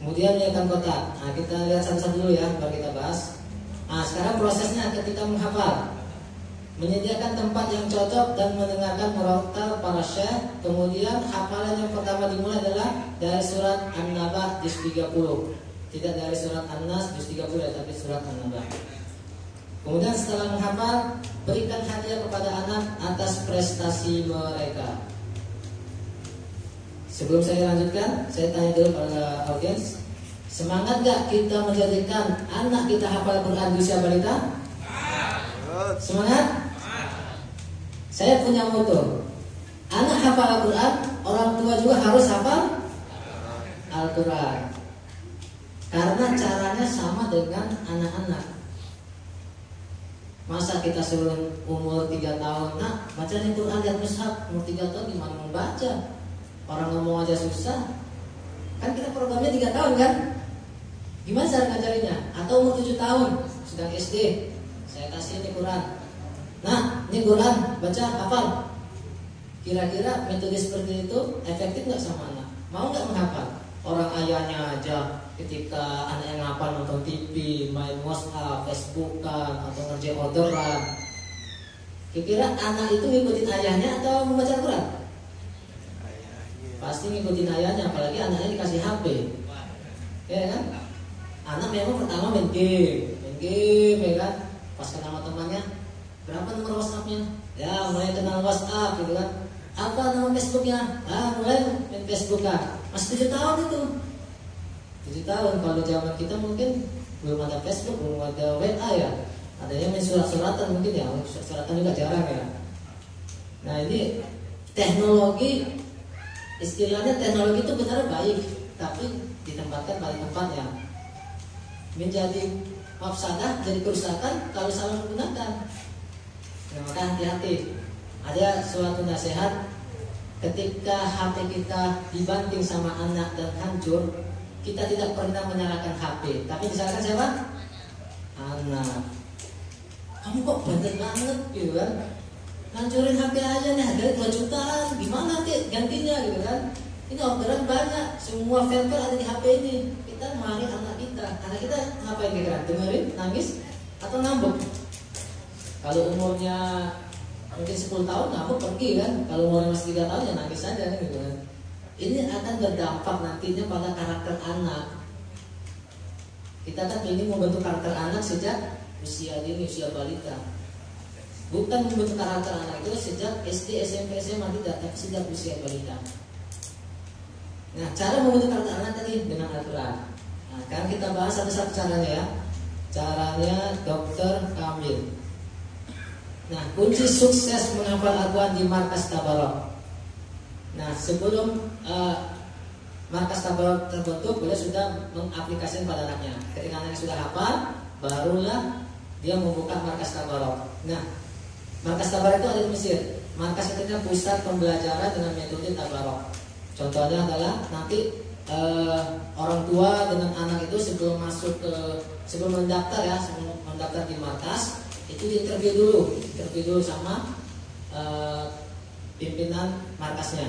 Kemudian menyiapkan kotak. Nah, kita lihat satu-satu dulu ya, baru kita bahas. Nah, sekarang prosesnya ketika menghafal. Menyediakan tempat yang cocok dan mendengarkan murotal para syekh. Kemudian hafalan yang pertama dimulai adalah dari surat An-Naba juz 30. Tidak dari surat An-Nas juz 30, tapi surat An-Naba. Kemudian setelah menghafal, berikan hadiah kepada anak atas prestasi mereka. Sebelum saya lanjutkan, saya tanya dulu pada audiens, semangat gak kita menjadikan anak kita hafal Quran di usia balita? Semangat? Saya punya moto, anak hafal Al-Quran, orang tua juga harus hafal Al-Quran. Karena caranya sama dengan anak-anak. Masa kita sebelum umur 3 tahun, nah baca nih Quran dan mushaf, umur 3 tahun gimana membaca? Orang ngomong aja susah. Kan kita programnya 3 tahun kan? Gimana cara ngajarinnya? Atau umur 7 tahun, sedang SD, saya kasih ini Quran. Nah, ini Quran, baca, hafal. Kira-kira metode seperti itu efektif gak sama anak? Mau gak menghafal? Orang ayahnya aja ketika anaknya ngapal nonton TV, main WhatsApp, Facebookan, atau ngerjain orderan. Kira-kira anak itu ngikutin ayahnya atau membaca Quran? Pasti ngikutin ayahnya, apalagi anaknya dikasih HP. Ya kan? Anak memang pertama main game, ya kan? Pas kenal sama temannya, berapa nomor WhatsApp-nya? Ya, mulai kenal WhatsApp, gitu kan? Apa nama Facebook-nya? Ah, mulai main Facebook kan? Masih 7 tahun itu. 7 tahun, kalau zaman kita mungkin belum ada Facebook, belum ada WA ya. Adanya main surat-suratan mungkin ya, surat-suratan juga jarang ya. Nah, ini teknologi, istilahnya teknologi itu benar baik, tapi ditempatkan pada tempatnya. Menjadi mafsadah, jadi kerusakan kalau salah menggunakan. Nah, maka hati-hati. Ada suatu nasihat, ketika HP kita dibanting sama anak dan hancur, kita tidak pernah menyalahkan HP. Tapi misalkan siapa? Anak. Kamu kok bandel banget gitu kan? Hancurin HP aja nih, harganya 2 jutaan, gimana nanti gantinya gitu kan? Ini orderan banyak, semua filter ada di HP ini. Kita marahin anak kita. Anak kita ngapain kira? Dengerin, nangis, atau ngambek? Kalau umurnya mungkin 10 tahun ngambek pergi kan. Kalau umurnya masih 3 tahun ya nangis saja gitu kan. Ini akan berdampak nantinya pada karakter anak. Kita kan ini membentuk karakter anak sejak usia dini, usia balita. Bukan membentuk karakter anak itu sejak SD, SMP, SMA tidak, tapi sejak usia balita. Nah, cara membentuk karakter anak tadi dengan aturan. Nah, sekarang kita bahas satu-satu caranya ya. Caranya Dr. Kamil. Nah, kunci sukses menghafal Al-Quran di markas Tabarok. Nah, sebelum markas Tabarok terbentuk, beliau sudah mengaplikasikan pada anaknya. Ketika anaknya sudah hafal, barulah dia membuka markas Tabarok. Nah, markas Tabarok itu ada di Mesir. Markas itu pusat pembelajaran dengan metode Tabarok. Contohnya adalah nanti orang tua dengan anak itu sebelum masuk ke sebelum mendaftar di markas itu interview dulu sama pimpinan markasnya.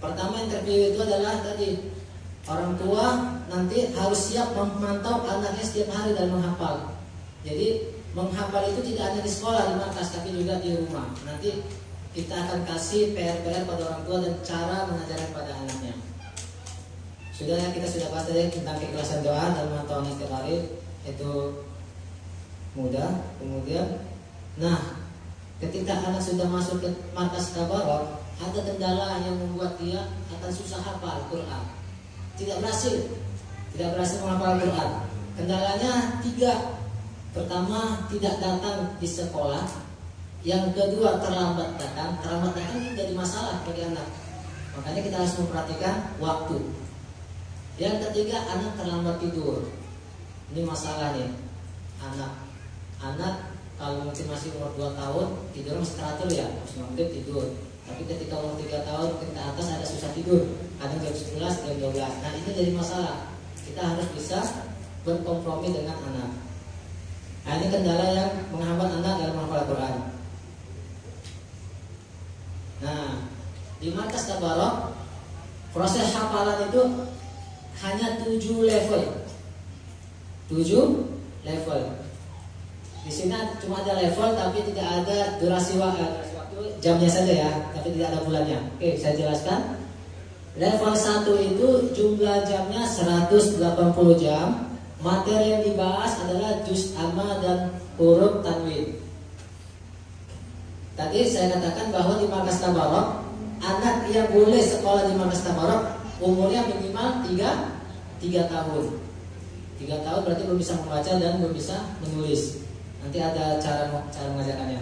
Pertama interview itu adalah tadi orang tua nanti harus siap memantau anaknya setiap hari dan menghafal. Jadi menghafal itu tidak hanya di sekolah di markas tapi juga di rumah. Nanti kita akan kasih PR-PR pada orang tua dan cara mengajarkan pada anaknya. Sudah ya, kita sudah bahas tadi tentang keikhlasan doa dan pemantauan setiap hari itu mudah. Kemudian, nah ketika anak sudah masuk ke markas Tabarok, ada kendala yang membuat dia akan susah hafal Al-Quran. Tidak berhasil menghafal Al-Quran. Kendalanya tiga. Pertama, tidak datang di sekolah. Yang kedua, terlambat datang. Terlambat datang ini jadi masalah bagi anak. Makanya kita harus memperhatikan waktu. Yang ketiga, anak terlambat tidur. Ini masalahnya. Anak kalau mungkin masih umur 2 tahun tidur masih teratur ya, harus mandi tidur. Tapi ketika umur 3 tahun ke atas ada susah tidur, ada jam 11, jam 12. Nah itu jadi masalah. Kita harus bisa berkompromi dengan anak. Nah, ini kendala yang menghambat anak dalam menghafal Al-Quran. Nah di markas Tabarok proses hafalan itu hanya 7 level. Di sini cuma ada level tapi tidak ada durasi waktu, jamnya saja ya, tapi tidak ada bulannya. Oke, saya jelaskan. Level 1 itu jumlah jamnya 180 jam. Materi yang dibahas adalah juz amma dan huruf tanwin. Tadi saya katakan bahwa di markas Tabarok anak yang boleh sekolah di markas Tabarok umurnya minimal 3 tahun. 3 tahun berarti belum bisa membaca dan belum bisa menulis. Nanti ada cara mengajarkannya.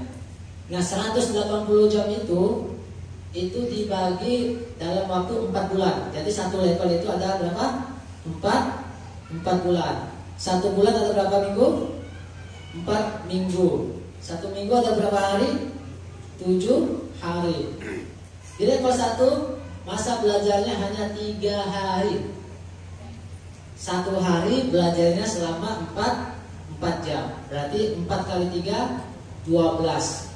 Nah, 180 jam itu dibagi dalam waktu 4 bulan. Jadi satu level itu ada berapa? 4 bulan. Satu bulan ada berapa minggu? 4 minggu. Satu minggu ada berapa hari? 7 hari. Di level 1 masa belajarnya hanya 3 hari. Satu hari belajarnya selama 4 jam. Berarti 4 kali 3, 12.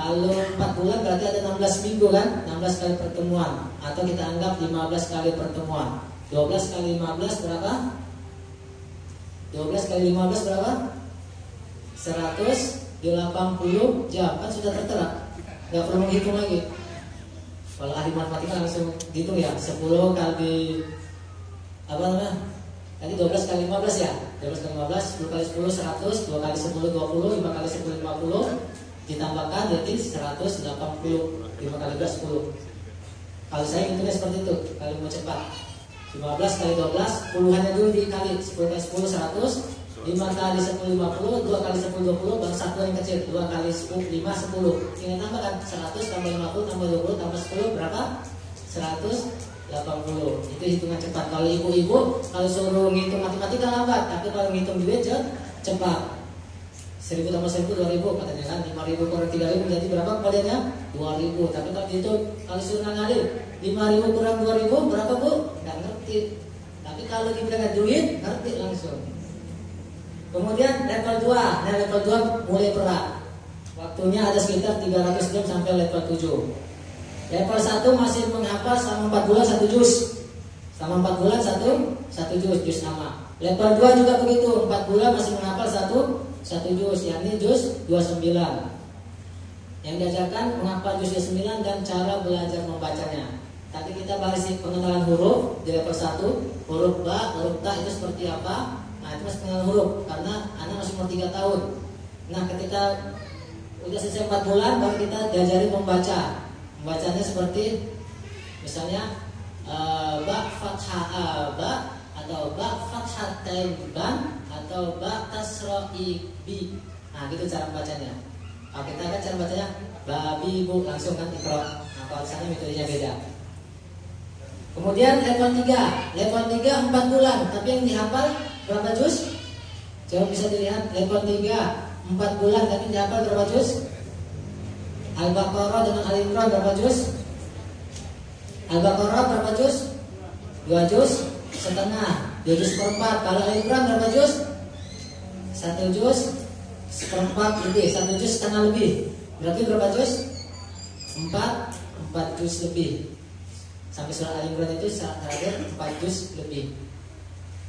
Kalau 4 bulan berarti ada 16 minggu kan. 16 kali pertemuan. Atau kita anggap 15 kali pertemuan. 12 kali 15 berapa? 12 kali 15 berapa? 180 jam. Kan sudah tertera. Gak perlu menghitung lagi. Kalau ahli matematika langsung hitung ya. 10 kali apa namanya? Tadi 12 kali 15 ya. 12 kali 15, 10 kali 10, 100, 2 kali 10, 20, 5 kali 10, 50. Ditambahkan jadi 180, 5 kali 12, 10. Kalau saya hitungnya seperti itu, kalau mau cepat. 15 kali 12, puluhannya dulu dikali. 10 kali 10, 100. 5 kali 10, 50. 2 kali 10, 20. Baru satu yang kecil. 2 kali 10, 5, 10. Ini tambahkan 100, tambah 50, tambah 20, tambah 10. Berapa? 180. Itu hitungan cepat. Kalau ibu-ibu kalau suruh ngitung matematika lambat, tapi kalau ngitung duit cepat. 1000 tambah 1000 2000 katanya kan. 5000 kurang 3000 jadi berapa kepadiannya? 2000. Tapi kalau dihitung kalau suruh ngadil 5000 kurang 2000 berapa Bu? Enggak ngerti. Tapi kalau diberikan duit ngerti langsung. Kemudian level 2. Nah, level 2 mulai berat. Waktunya ada sekitar 300 jam sampai level 7. Level 1 masih menghafal selama 4 bulan 1 juz. Selama 4 bulan 1 juz, juz sama. Level 2 juga begitu, 4 bulan masih menghafal 1 juz, yakni juz 29. Yang diajarkan menghafal juz 29 dan cara belajar membacanya. Tadi kita bahas pengenalan huruf di level 1, huruf ba, huruf ta itu seperti apa? Nah, itu masih pengenalan huruf karena anak masih umur 3 tahun. Nah, ketika udah selesai 4 bulan baru kita diajari membaca. Membacanya seperti misalnya ba fathah ba atau ba fathah ban atau ba kasra bi. Nah, gitu cara membacanya. Nah, kita akan cara bacanya babi bu langsung kan ikra. Nah, kalau misalnya metodenya beda. Kemudian level 3 4 bulan, tapi yang dihafal berapa juz? Coba bisa dilihat level 3 4 bulan tapi dihafal berapa juz? Al-Baqarah dengan Al-Imran berapa juz? Al-Baqarah berapa juz? 2 juz setengah, 2 juz perempat. Kalau Al-Imran berapa juz? 1 juz seperempat lebih, 1 juz setengah lebih. Berarti berapa juz? 4 juz lebih. Sampai surat Al-Imran itu terakhir 4 juz lebih.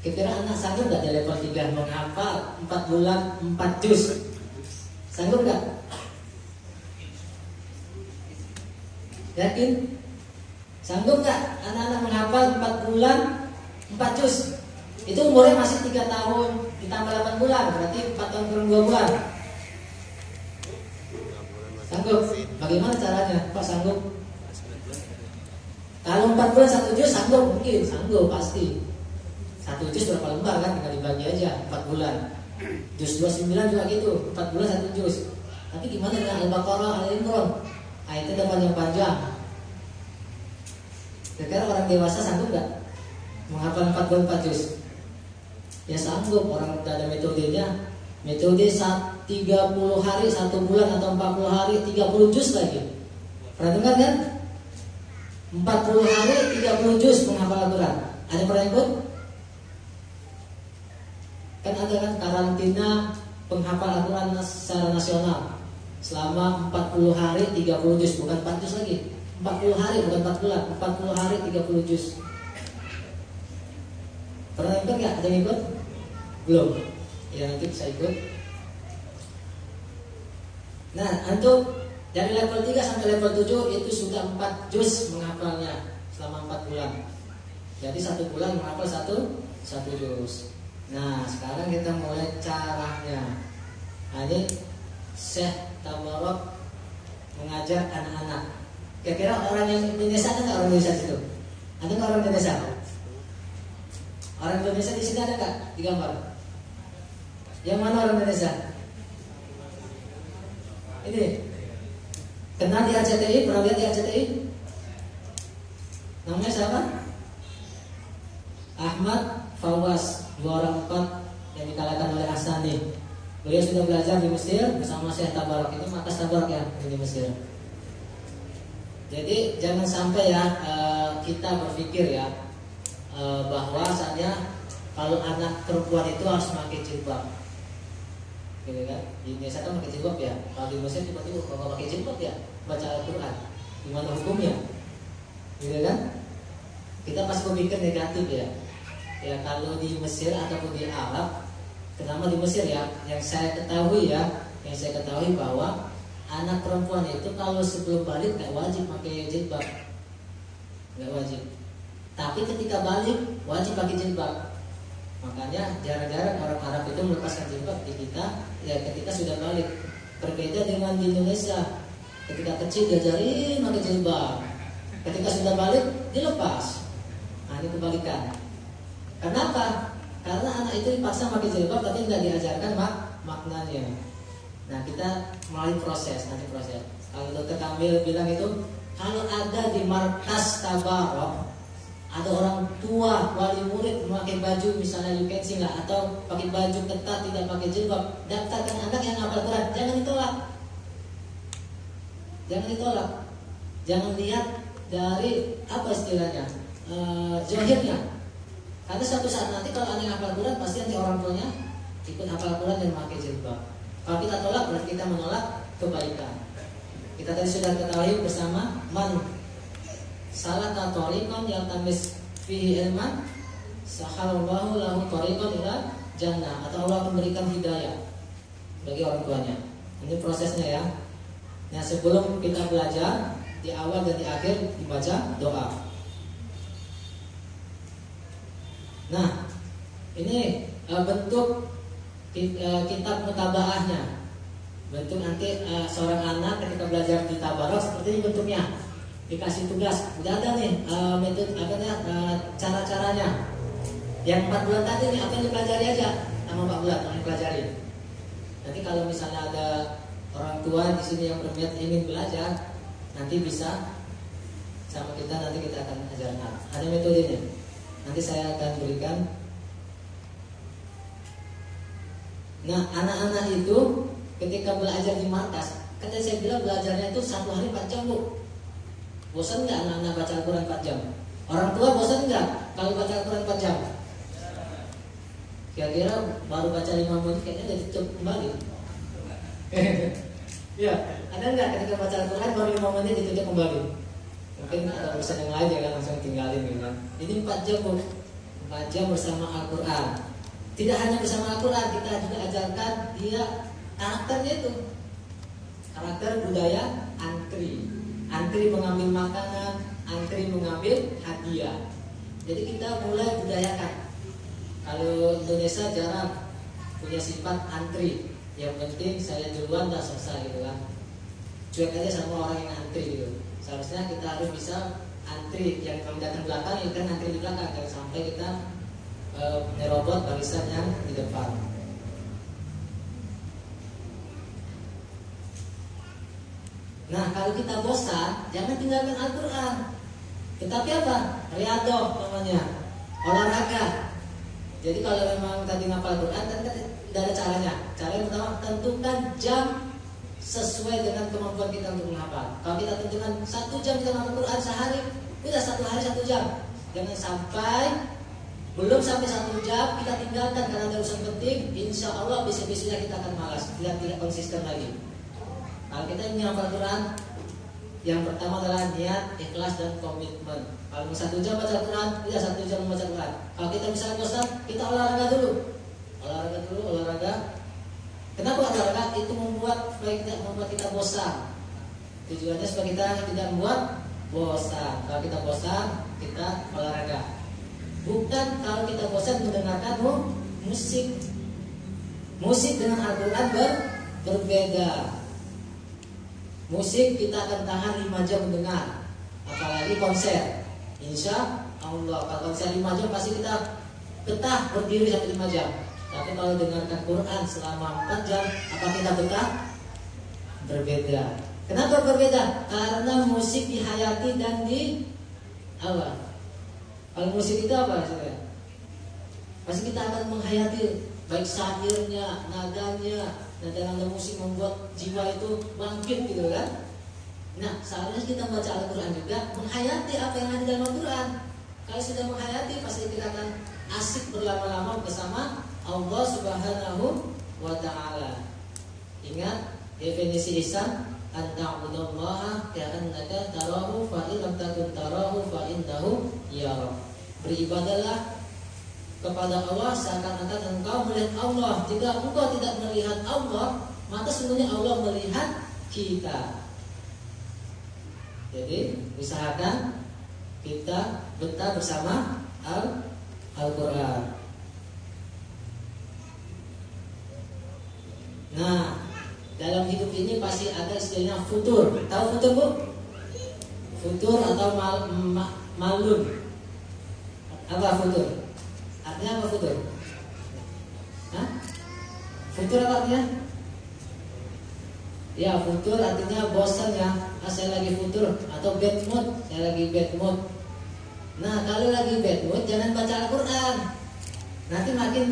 Kira-kira anak sanggup gak di level 3 menghafal 4 bulan 4 juz? Sanggup gak? Yakin? Sanggup gak anak-anak menghafal 4 bulan 4 juz? Itu umurnya masih 3 tahun ditambah 8 bulan, berarti 4 tahun kurang 2 bulan. Sanggup? Bagaimana caranya? Pak sanggup? Kalau 4 bulan 1 juz sanggup mungkin, sanggup pasti. 1 juz berapa lembar kan, tinggal dibagi aja 4 bulan. Juz 29 juga gitu, 4 bulan 1 juz. Tapi gimana dengan Al-Baqarah, Al-Imran? Ayatnya udah panjang-panjang. Kira-kira orang dewasa sanggup gak menghafal 4 bulan 4 juz? Ya sanggup, orang udah ada metodenya. Metode 30 hari, 1 bulan atau 40 hari, 30 juz lagi. Pernah dengar kan? 40 hari 30 juz menghafal Al-Quran. Ada pernah ikut? Kan ada kan karantina penghafal Al-Quran secara nasional selama 40 hari 30 juz, bukan 4 juz lagi. 40 hari bukan 4 bulan, 40 hari 30 juz. Pernah ikut nggak? Ada yang ikut? Belum. Ya nanti bisa ikut. Nah, antum dari level 3 sampai level 7 itu sudah 4 juz menghafalnya selama 4 bulan. Jadi 1 bulan menghafal 1 juz. Nah, sekarang kita mulai caranya. Nah, ini Syekh Tabarok mengajar anak-anak. Kira-kira orang yang Indonesia ada nggak orang Indonesia itu? Ada nggak orang Indonesia? Orang Indonesia di sini ada nggak? Di gambar. Yang mana orang Indonesia? Ini. Kenal di RCTI, pernah lihat di RCTI? Namanya siapa? Ahmad Fawaz, 2/4 yang dikalahkan oleh Asani. Beliau sudah belajar di Mesir bersama Syekh Tabarok, itu markas Tabarok ya di Mesir. Jadi jangan sampai ya kita berpikir ya bahwasanya kalau anak perempuan itu harus pakai jilbab. Gitu kan? Di Indonesia kan pakai jilbab ya. Kalau di Mesir tiba-tiba kalau pakai jilbab ya baca Al-Quran, gimana hukumnya? Gitu kan? Kita pasti berpikir negatif ya. Ya kalau di Mesir ataupun di Arab, terutama di Mesir ya, yang saya ketahui bahwa anak perempuan itu kalau sebelum balik nggak wajib pakai jilbab, nggak wajib. Tapi ketika balik wajib pakai jilbab. Makanya jarang-jarang orang Arab itu melepaskan jilbab di kita ya ketika sudah balik. Berbeda dengan di Indonesia, ketika kecil diajarin pakai jilbab, ketika sudah balik dilepas. Nah, ini kebalikan. Kenapa? Karena anak itu dipaksa pakai jilbab tapi tidak diajarkan maknanya. Nah, kita melalui proses, nanti proses. Kalau Dr. Kamil bilang itu, kalau ada di markas Tabarok ada orang tua, wali murid memakai baju misalnya yukensi lah, atau pakai baju ketat tidak pakai jilbab, daftarkan anak yang hafal Quran, jangan ditolak. Jangan ditolak. Jangan lihat dari apa istilahnya zahirnya. Karena suatu saat nanti kalau anak yang hafal Quran pasti nanti orang tuanya ikut hafal Quran dan memakai jilbab. Kalau kita tolak berarti kita menolak kebaikan. Kita tadi sudah ketahui bersama man salaka tariqan yaltamis fihi ilman sahalallahu lahu tariqan ila jannah, atau Allah akan berikan hidayah bagi orang tuanya. Ini prosesnya ya. Nah, sebelum kita belajar di awal dan di akhir dibaca doa. Nah, ini bentuk kitab mutabaahnya. Bentuk nanti seorang anak ketika belajar di Tabarok seperti ini bentuknya. Dikasih tugas, udah ada nih metode cara-caranya. Yang 4 bulan tadi nih apa yang dipelajari aja, sama 4 bulan yang pelajari. Nanti kalau misalnya ada orang tua di sini yang berniat ingin belajar, nanti bisa sama kita, nanti kita akan ajarkan. Ada metodenya. Nanti saya akan berikan. Nah, anak-anak itu ketika belajar di markas, kan saya bilang belajarnya itu satu hari 4 jam, Bu. Bosan nggak anak-anak baca Al-Quran 4 jam? Orang tua bosan nggak kalau baca Al-Quran 4 jam? Kira-kira baru baca 5 menit kayaknya jadi tutup kembali. Ya, ada nggak ketika baca Al-Quran baru 5 menit ditutup kembali? Mungkin ada urusan yang lain ya kan, langsung tinggalin gitu kan. Ini 4 jam, Bu. 4 jam bersama Al-Quran. Tidak hanya bersama Al-Quran, kita juga ajarkan dia karakternya itu, karakter budaya antri, antri mengambil makanan, antri mengambil hadiah. Jadi kita mulai budayakan. Kalau Indonesia jarang punya sifat antri, yang penting saya duluan dah selesai gitu kan. Cuek aja sama orang yang antri gitu. Seharusnya kita harus bisa antri, yang kalau datang belakang ya kan antri di belakang, dan sampai kita menerobot barisan yang di depan. Nah, kalau kita bosan, jangan tinggalkan Al-Quran. Tetapi apa? Riadoh namanya, olahraga. Jadi kalau memang tadi ngapal Al-Quran, kan tidak ada caranya. Cara yang pertama, tentukan jam sesuai dengan kemampuan kita untuk menghafal. Kalau kita tentukan 1 jam kita ngapal Al-Quran sehari, sudah 1 hari 1 jam. Jangan sampai, belum sampai 1 jam, kita tinggalkan karena ada urusan penting. Insya Allah bisa-bisa kita akan malas, tidak konsisten lagi. Kalau kita ingin hafal Quran, yang pertama adalah niat, ikhlas, dan komitmen. Kalau 1 jam baca Quran, tidak 1 jam baca Quran. Kalau kita misalnya bosan, kita olahraga dulu. Kenapa olahraga? Itu membuat kita bosan. Tujuannya supaya kita tidak membuat bosan. Kalau kita bosan, kita olahraga. Bukan kalau kita bosan mendengarkan musik. Musik dengan Al-Quran berbeda. Musik kita akan tahan 5 jam mendengar, apalagi konser. Insya Allah kalau konser 5 jam pasti kita betah berdiri sampai 5 jam. Tapi kalau dengarkan Quran selama 4 jam, apa kita betah? Berbeda. Kenapa berbeda? Karena musik dihayati dan di apa? Kalau musik itu apa maksudnya? Pasti kita akan menghayati baik syairnya, nadanya. Nah, dalam musik membuat jiwa itu bangkit gitu kan. Nah, seharusnya kita baca Al-Quran juga menghayati apa yang ada dalam Al-Quran. Kalau sudah menghayati, pasti kita akan asik berlama-lama bersama Allah Subhanahu wa Ta'ala. Ingat definisi ihsan, anta'budallaha ka'annaka tarahu fa in lam takun tarahu fa innahu yarak. Beribadahlah kepada Allah seakan-akan engkau melihat Allah. Jika engkau tidak melihat Allah, maka sungguhnya Allah melihat kita. Jadi usahakan kita betah bersama Al-Quran. Nah, dalam hidup ini pasti ada istilahnya futur. Tahu futur, Bu? Futur atau malun. Apa futur? Artinya apa futur? Hah? Futur apa artinya? Ya, futur artinya bosan ya. Ah, saya lagi futur atau bad mood. Saya lagi bad mood. Nah, kalau lagi bad mood jangan baca Al-Quran. Nanti makin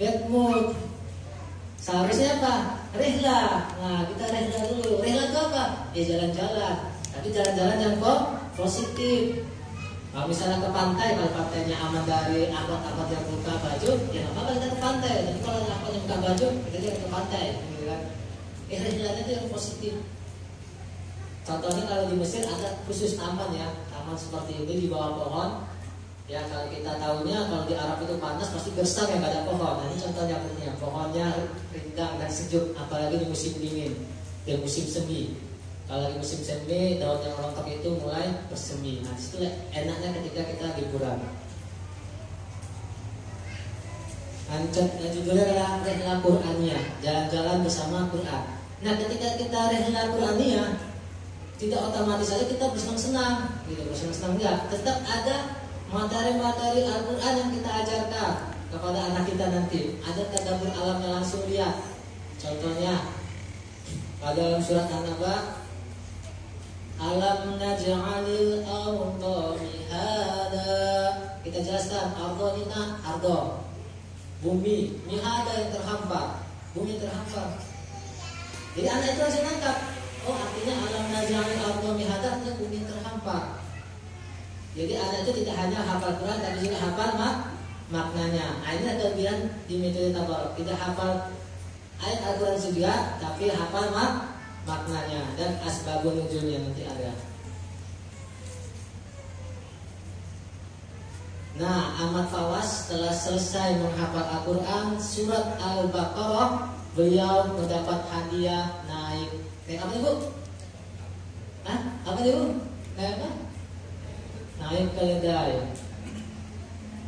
bad mood. Seharusnya apa? Rihlah. Nah, kita rihlah dulu. Rihlah itu apa? Ya jalan-jalan. Tapi jalan-jalan yang kok positif. Kalau misalnya ke pantai, kalau pantainya aman dari angkot-angkot yang buka baju, ya nggak apa-apa kita ke pantai. Tapi kalau angkot yang buka baju, kita jangan ke pantai. Gitu kan? Itu yang positif. Contohnya kalau di Mesir ada khusus taman ya, taman seperti ini di bawah pohon. Ya kalau kita tahunya kalau di Arab itu panas pasti gersang yang ada pohon. Nah, ini contohnya punya, pohonnya rindang dan sejuk, apalagi di musim dingin dan musim semi. Kalau di musim semi daun yang rontok itu mulai bersemi. Nah itu enaknya ketika kita liburan. Judulnya adalah Rehla Qur'aniyah, jalan-jalan bersama Quran. Nah ketika kita Rehla Qur'aniyah, tidak otomatis saja kita bersenang-senang gitu, bersenang-senang enggak, tetap ada materi-materi Al-Quran yang kita ajarkan kepada anak kita nanti. Ada tadabbur alamnya langsung lihat. Contohnya pada surat An-Naba, alam naj'alil arda mihada, kita jelaskan arda ini arda bumi, mihada yang terhampar, bumi terhampar. Jadi anak itu langsung nangkap, oh artinya alam naj'alil arda mihada artinya bumi terhampar. Jadi anak itu tidak hanya hafal Quran tapi juga hafal maknanya. Akhirnya kemudian di metode Tabarok, tidak hafal ayat Al-Quran juga tapi hafal maknanya dan asbabun nuzulnya nanti ada. Nah, Ahmad Fawaz telah selesai menghafal Al-Quran surat Al-Baqarah. Beliau mendapat hadiah naik. Naik apa nih bu? Hah? Apa nih bu? Naik apa? Naik keledai.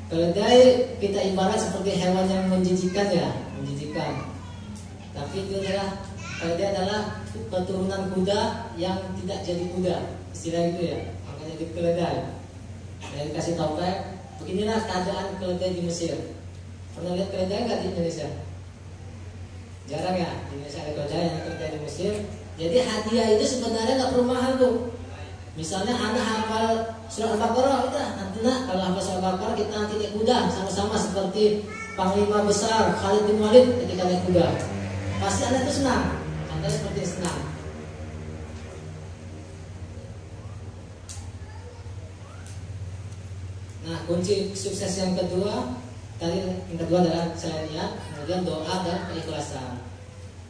Keledai kita ibarat seperti hewan yang menjijikan ya, menjijikan. Tapi itu adalah keledai adalah keturunan kuda yang tidak jadi kuda, istilah itu ya, makanya jadi keledai. Dan dikasih topeng. Beginilah keadaan keledai di Mesir. Pernah lihat keledai nggak di Indonesia? Jarang ya, di Indonesia ada keledai, yang keledai di Mesir. Jadi hadiah itu sebenarnya nggak perlu mahal bu. Misalnya anak hafal surat Al-Baqarah, kita nanti kalau hafal surat Al-Baqarah kita nanti naik kuda sama-sama seperti panglima besar Khalid bin Walid ketika naik kuda. Pasti anak itu senang, anak seperti senang. Nah kunci sukses yang kedua tadi, yang kedua adalah saya lihat, kemudian doa dan keikhlasan.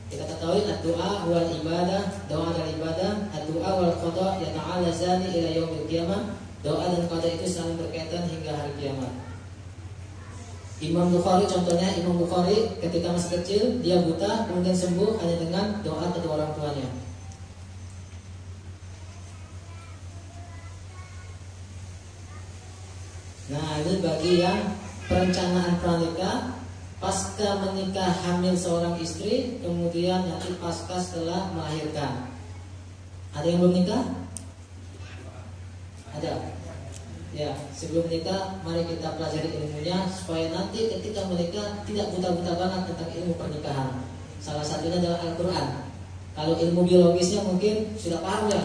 Kita ketahui doa wal ibadah, doa dan ibadah, doa wal qada ya ta'ala zani ila yaumil qiyamah. Doa dan qada itu saling berkaitan hingga hari kiamat. Imam Bukhari contohnya, Imam Bukhari ketika masih kecil dia buta kemudian sembuh hanya dengan doa kedua orang tuanya. Nah ini bagi yang perencanaan pranikah, pasca menikah hamil seorang istri, kemudian nanti pasca setelah melahirkan. Ada yang belum nikah? Ada? Ya, sebelum nikah mari kita pelajari ilmunya supaya nanti ketika menikah tidak buta-buta banget tentang ilmu pernikahan. Salah satunya adalah Al-Quran. Kalau ilmu biologisnya mungkin sudah paham ya.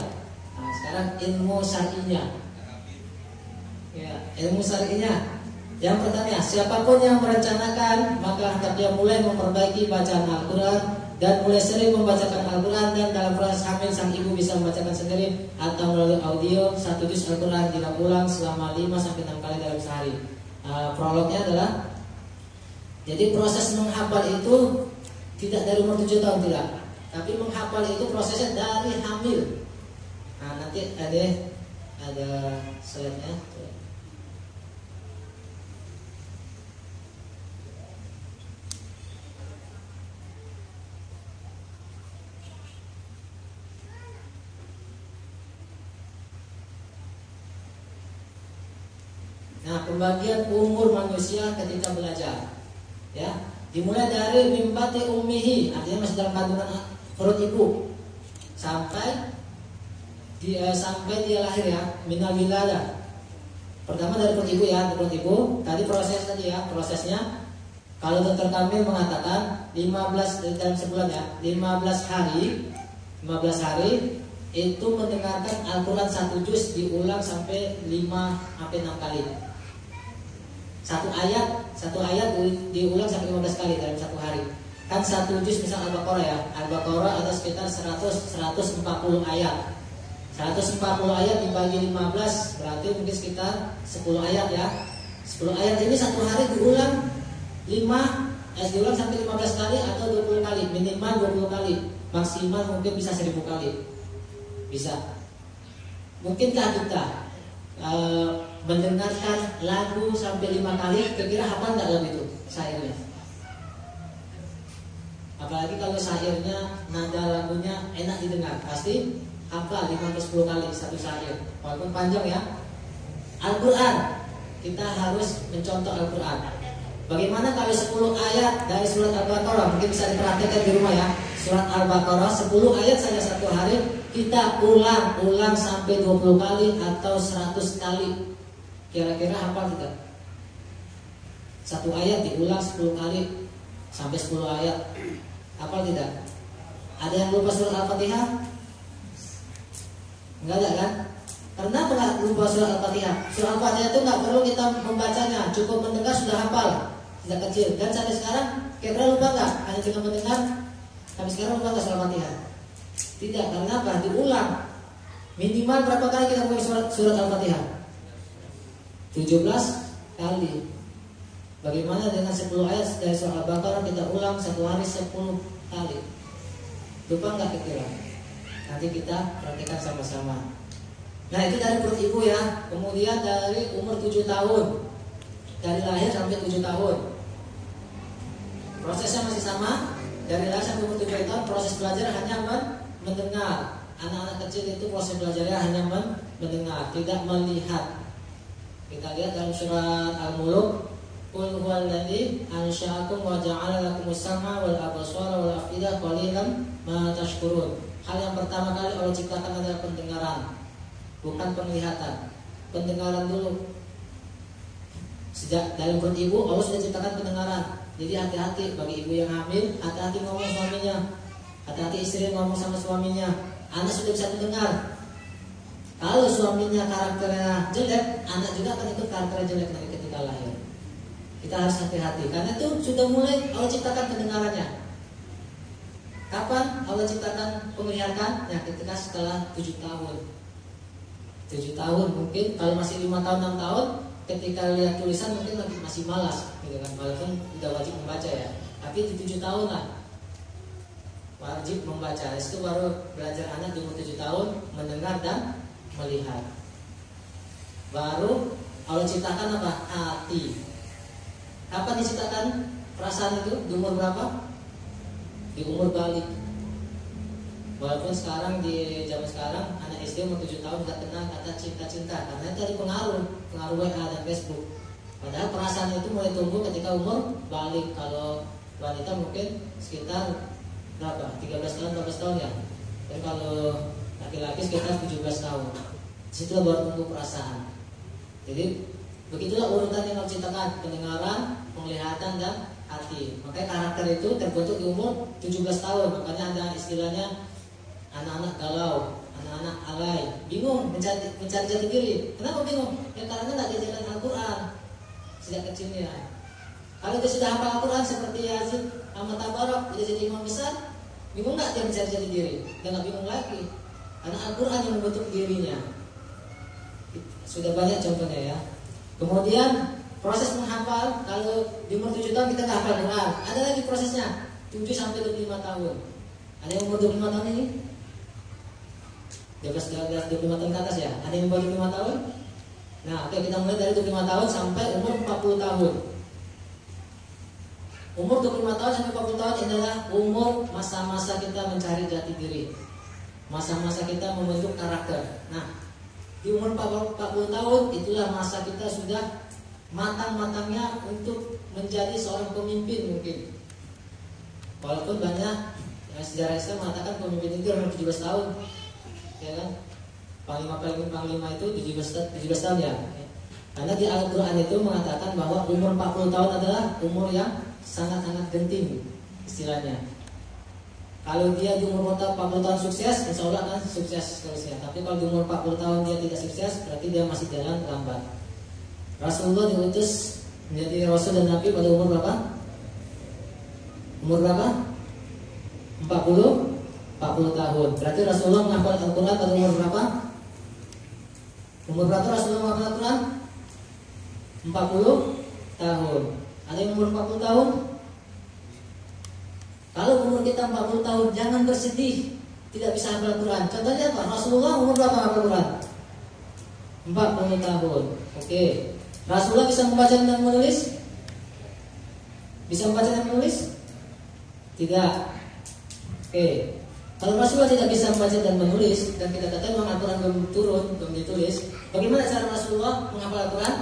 Nah sekarang ilmu syar'inya. Ya, ilmu syar'inya. Yang pertama, siapapun yang merencanakan maka hendaknya mulai memperbaiki bacaan Al-Quran dan mulai sering membacakan Al-Quran, dan dalam proses hamil sang ibu bisa membacakan sendiri atau melalui audio satu juz Al-Quran tidak ulang selama 5-6 kali dalam sehari. Prolognya adalah, jadi proses menghafal itu tidak dari umur 7 tahun tidak, tapi menghafal itu prosesnya dari hamil. Nah, nanti ada slide-nya. Nah, pembagian umur manusia ketika belajar, ya, dimulai dari mimbati ummihi, artinya masih dalam kandungan perut ibu, sampai dia lahir ya, minal wiladah. Pertama dari perut ibu ya, perut ibu. Tadi proses tadi ya, prosesnya. Kalau Dr. Kamil mengatakan 15 dalam sebulan ya, 15 hari itu mendengarkan Al-Quran satu juz diulang sampai 5-6 kali. Satu ayat diulang sampai 15 kali dalam satu hari. Kan satu juz misal Al-Baqarah ya, Al-Baqarah ada sekitar 140 ayat. 140 ayat dibagi 15 berarti mungkin sekitar 10 ayat ya. 10 ayat ini satu hari diulang diulang sampai 15 kali atau 20 kali, minimal 20 kali, maksimal mungkin bisa 1000 kali. Bisa. Mungkinkah kita mendengarkan lagu sampai 5 kali, kira-kira hafal nggak lagu itu syairnya? Apalagi kalau syairnya nada lagunya enak didengar, pasti hafal 5 ke 10 kali satu syair, walaupun panjang ya. Al-Quran, kita harus mencontoh Al-Quran. Bagaimana kalau 10 ayat dari surat Al-Baqarah? Mungkin bisa diperhatikan di rumah ya. Surat Al-Baqarah 10 ayat saja satu hari, kita ulang sampai 20 kali atau 100 kali. Kira-kira hafal tidak? Satu ayat diulang 10 kali sampai 10 ayat. Hafal tidak? Ada yang lupa surat Al-Fatihah? Enggak ada kan? Karena pernah lupa surat Al-Fatihah. Surat Al-Fatihah itu nggak perlu kita membacanya, cukup mendengar sudah hafal sejak kecil. Dan sampai sekarang kira-kira lupa nggak? Hanya dengan mendengar. Sampai sekarang lupa nggak surat Al-Fatihah? Tidak, karena apa? Diulang. Minimal berapa kali kita pakai surat Al-Fatihah? 17 kali. Bagaimana dengan 10 ayat dari surat Al-Baqarah kita ulang satu hari 10 kali? Lupa nggak kira-kira? Nanti kita praktekkan sama-sama. Nah itu dari perut ibu ya. Kemudian dari umur 7 tahun, dari lahir sampai 7 tahun prosesnya masih sama. Dari lahir sampai umur 7 tahun proses belajar hanya mendengar. Anak-anak kecil itu proses belajarnya hanya mendengar, tidak melihat. Kita lihat dalam surat Al-Muluk, Qul huwallazi ansha'akum wa ja'ala lakumus sam'a wal absara wal afidah qalilan ma tashkurun. Hal yang pertama kali Allah ciptakan adalah pendengaran, bukan penglihatan. Pendengaran dulu. Sejak dalam perut ibu Allah sudah ciptakan pendengaran. Jadi hati-hati bagi ibu yang hamil, hati-hati ngomong suaminya, hati-hati istri ngomong sama suaminya. Anak sudah bisa mendengar. Kalau suaminya karakternya jelek, anak juga akan ikut karakternya jelek nanti ketika lahir. Kita harus hati-hati, karena itu sudah mulai Allah ciptakan pendengarannya. Kapan Allah ciptakan penglihatan? Nah, ketika setelah 7 tahun. 7 tahun mungkin, kalau masih 5 tahun, 6 tahun ketika lihat tulisan mungkin masih malas gitu kan, walaupun udah wajib membaca ya, tapi di 7 tahun lah wajib membaca. Itu baru belajar anak di umur 7 tahun mendengar dan melihat. Baru Allah ciptakan apa? Hati. Kapan diciptakan perasaan itu? Di umur berapa? Di umur balik. Walaupun sekarang di zaman sekarang anak SD umur 7 tahun nggak kenal kata cinta-cinta, karena itu dari pengaruh WA dan Facebook. Padahal perasaan itu mulai tumbuh ketika umur balik. Kalau wanita mungkin sekitar berapa? 13 tahun, 14 tahun ya. Dan kalau laki-laki sekitar 17 tahun. Disitu baru tumbuh perasaan. Jadi begitulah urutan yang harus diciptakan: pendengaran, penglihatan, dan hati. Makanya karakter itu terbentuk di umur 17 tahun. Makanya ada istilahnya anak-anak galau, anak-anak alay, bingung mencari jati diri. Kenapa bingung? Ya karena nggak diajarkan Al-Quran sejak kecilnya. Kalau dia sudah hafal Al-Quran seperti Yazid sama Tabarok, dia jadi imam besar, bingung nggak dia mencari jati diri? Dia nggak bingung lagi, karena Al-Quran yang membentuk dirinya. Sudah banyak contohnya ya. Kemudian proses menghafal, kalau di umur 7 tahun kita nggak hafal Al-Quran, ada lagi prosesnya 7 sampai 25 tahun. Ada yang umur 25 tahun ini? 25 tahun ke atas ya. Ada yang umur 25 tahun? Nah, oke, kita mulai dari 25 tahun sampai umur 40 tahun. Umur 25 tahun sampai 40 tahun adalah umur masa-masa kita mencari jati diri, masa-masa kita membentuk karakter. Nah, di umur 40 tahun itulah masa kita sudah matang-matangnya untuk menjadi seorang pemimpin mungkin. Walaupun banyak yang sejarah Islam mengatakan pemimpin itu umur 17 tahun. Ya kan? Panglima itu 17 tahun ya. Karena di Al-Quran itu mengatakan bahwa umur 40 tahun adalah umur yang sangat-sangat genting istilahnya. Kalau dia di umur 40 tahun sukses, insya Allah kan sukses seterusnya. Tapi kalau di umur 40 tahun dia tidak sukses, berarti dia masih jalan lambat. Rasulullah diutus menjadi Rasul dan Nabi pada umur berapa? Umur berapa? 40 tahun. Berarti Rasulullah menghafal Al-Quran pada umur berapa? Umur berapa Rasulullah menghafal Al-Quran? 40 tahun. Ada yang umur 40 tahun? Kalau umur kita 40 tahun, jangan bersedih. tidak bisa hafal Quran. Contohnya apa? Rasulullah umur berapa hafal Quran? 40 tahun. Oke. Rasulullah bisa membaca dan menulis? Bisa membaca dan menulis? Tidak. Oke. Kalau Rasulullah tidak bisa membaca dan menulis, dan kita katakan memang Al-Quran belum turun, belum ditulis, bagaimana cara Rasulullah menghafal Al-Quran?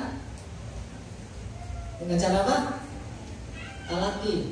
Dengan cara apa? Talaqi.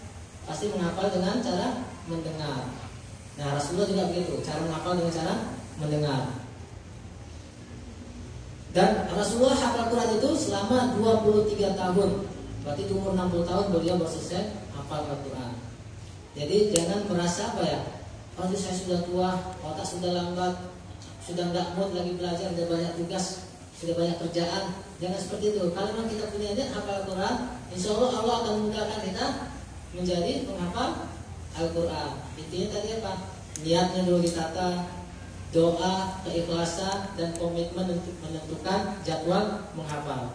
Pasti menghafal dengan cara mendengar. Nah, Rasulullah juga begitu, cara menghafal dengan cara mendengar. Dan Rasulullah hafal Al-Quran itu selama 23 tahun. Berarti itu umur 60 tahun beliau baru selesai hafal Al-Quran. Jadi jangan merasa apa ya, oh saya sudah tua, otak sudah lambat, sudah nggak mood lagi belajar, sudah banyak tugas, sudah banyak kerjaan. Jangan seperti itu. Kalau memang kita punya niat hafal Al-Quran, insya Allah Allah akan memudahkan kita menjadi penghafal Al-Quran. Intinya tadi apa? Niatnya dulu ditata, doa, keikhlasan, dan komitmen untuk menentukan jadwal menghafal.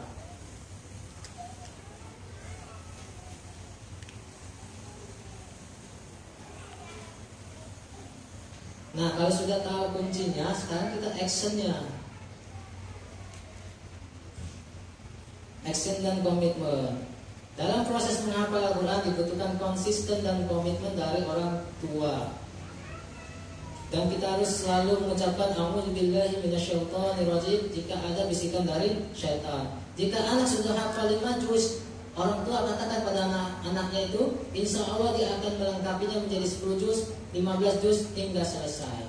Nah, kalau sudah tahu kuncinya, sekarang kita actionnya. Action dan komitmen. Dalam proses menghafal Al-Quran dibutuhkan konsisten dan komitmen dari orang tua. Dan kita harus selalu mengucapkan A'udzubillahi minasyaitonirrajim jika ada bisikan dari syaitan. Jika anak sudah hafal 5 juz, orang tua katakan pada anak-anaknya itu, insya Allah dia akan melengkapinya menjadi 10 juz, 15 juz hingga selesai.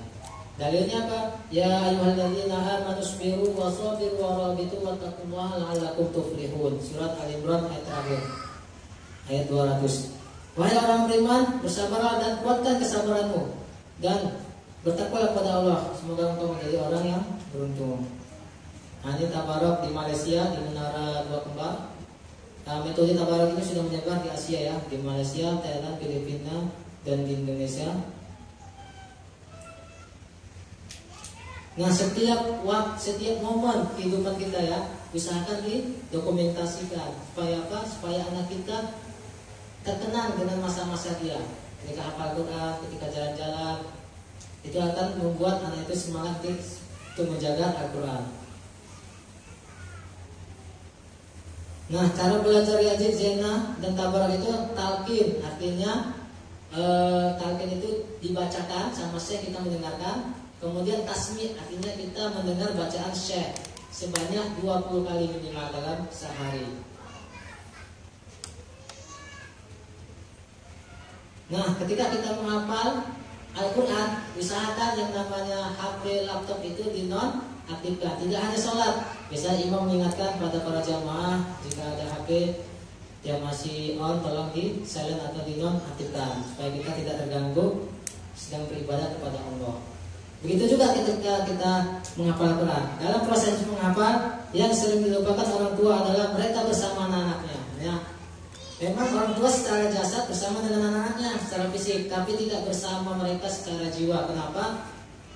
Dalilnya apa? Ya ayyuhalladzina amanu isbiru wa sabiru wa rabitu wattaqullaha la'allakum tuflihun. Surat Al-Imran ayat terakhir. Ayat 200. Wahai orang beriman, bersabarlah dan kuatkan kesabaranmu dan bertakwalah kepada Allah. Semoga engkau menjadi orang yang beruntung. Ini Tabarok di Malaysia di Menara Dua Kembar. Nah, metode Tabarok ini sudah menyebar di Asia ya, di Malaysia, Thailand, Filipina, dan di Indonesia. Nah, setiap momen kehidupan kita ya, usahakan didokumentasikan. Supaya apa? Supaya anak kita terkenang dengan masa-masa dia. Ketika hafal Quran, ketika jalan-jalan, itu akan membuat anak itu semangat untuk menjaga Al-Quran. Nah, cara belajar Yazid, Zainah, dan Tabarok itu talqin. Artinya talqin itu dibacakan sama Syekh, kita mendengarkan. Kemudian tasmi, artinya kita mendengar bacaan Syekh sebanyak 20 kali minimal dalam sehari. Nah, ketika kita menghafal Al-Quran, usahakan yang namanya HP, laptop itu di non-aktifkan. Tidak hanya sholat. Biasanya imam mengingatkan pada para jamaah, jika ada HP yang masih on, tolong di silent atau di non-aktifkan, supaya kita tidak terganggu sedang beribadah kepada Allah. Begitu juga ketika kita menghafal Al-Quran. Dalam proses menghafal, yang sering dilupakan orang tua adalah mereka bersama anak-anaknya ya. Memang orang tua secara jasad bersama dengan anak-anaknya secara fisik, tapi tidak bersama mereka secara jiwa. Kenapa?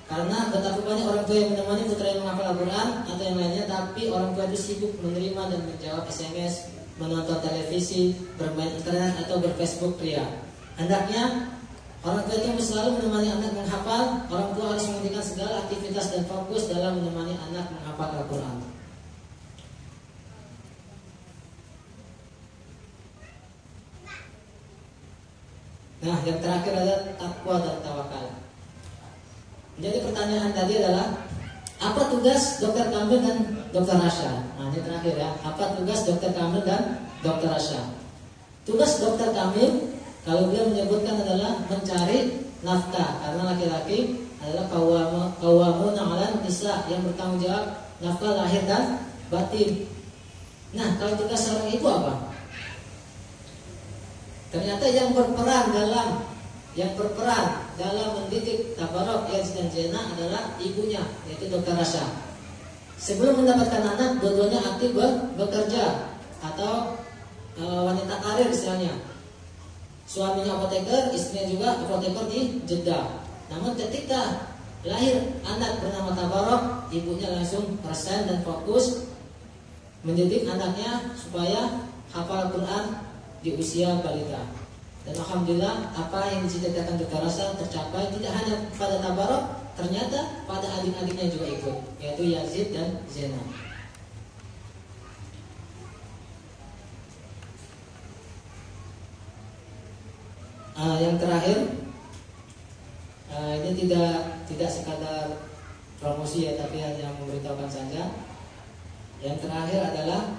Karena betapa banyak orang tua yang menemani putranya menghafal Al-Quran atau yang lainnya, tapi orang tua itu sibuk menerima dan menjawab SMS, menonton televisi, bermain internet, atau berfacebook pria. Hendaknya orang tua itu selalu menemani anak menghafal. Orang tua harus menghentikan segala aktivitas dan fokus dalam menemani anak menghafal Al-Quran. Nah, yang terakhir adalah takwa dan tawakal. Jadi pertanyaan tadi adalah, apa tugas Dr. Kamil dan Dr. Nasya? Nah, ini terakhir ya, apa tugas Dr. Kamil dan Dr. Nasya? Tugas Dr. Kamil, kalau dia menyebutkan adalah mencari nafkah, karena laki-laki adalah kawamun alam nisa, yang bertanggung jawab nafkah lahir dan batin. Nah, kalau tugas seorang ibu apa? Ternyata yang berperan dalam Yang berperan dalam mendidik Tabarok, Yazid dan Zainah adalah ibunya, yaitu Dr. Nasya. Sebelum mendapatkan anak, dua-duanya aktif bekerja atau wanita karir istilahnya. Suaminya apoteker, istrinya juga apoteker di Jeddah. Namun ketika lahir anak bernama Tabarok, ibunya langsung persen dan fokus mendidik anaknya supaya hafal Quran di usia balita. Dan alhamdulillah apa yang dicita-citakan Dr. Nasya tercapai, tidak hanya pada Tabarok, ternyata pada adik-adiknya juga ikut, yaitu Yazid dan Zainah. Yang terakhir, ini tidak sekadar promosi ya, tapi hanya memberitahukan saja. Yang terakhir adalah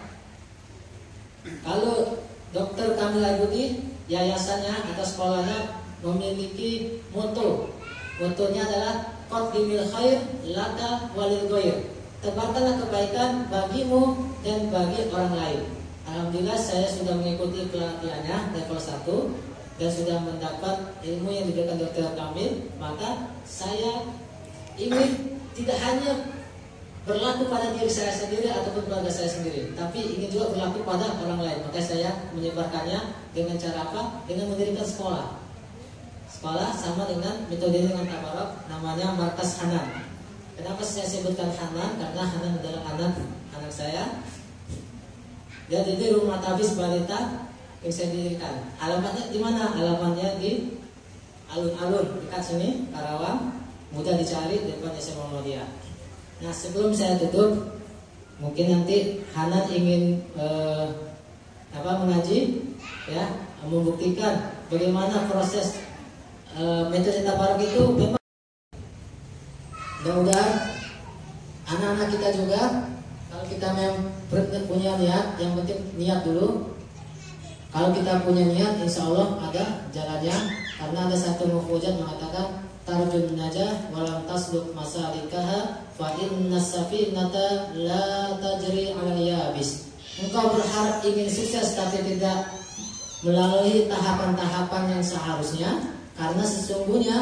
kalau Dr. Kamil Elahudi, yayasannya atau sekolahnya memiliki moto. Motonya adalah Qaddimil khair laka walil ghair. Tebarkanlah kebaikan bagimu dan bagi orang lain. Alhamdulillah saya sudah mengikuti pelatihannya level 1 dan sudah mendapat ilmu yang diberikan Dr. Kamil. Maka saya ingin tidak hanya berlaku pada diri saya sendiri ataupun keluarga saya sendiri, tapi ini juga berlaku pada orang lain. Maka saya menyebarkannya dengan cara apa? Dengan mendirikan sekolah. Sekolah sama dengan metode dengan Tabarok, namanya Markas Hanan. Kenapa saya sebutkan Hanan? Karena Hanan adalah anak saya. Dan ini rumah tabis balita yang saya dirikan. Alamatnya di mana? Alamatnya di alun-alun dekat sini, Karawang. Mudah dicari depan SMA Muhammadiyah. Nah, sebelum saya tutup, mungkin nanti Hanan ingin mengaji, ya, membuktikan bagaimana proses metode Tabarok itu. Memang mudah-mudahan anak-anak kita juga, kalau kita memang punya niat, yang penting niat dulu. Kalau kita punya niat, insya Allah ada jalannya, karena ada satu mukjizat mengatakan tarjun najah walam tasluk masalikaha fa innas safinata la tajri 'ala yabis. Engkau berharap ingin sukses tapi tidak melalui tahapan-tahapan yang seharusnya, karena sesungguhnya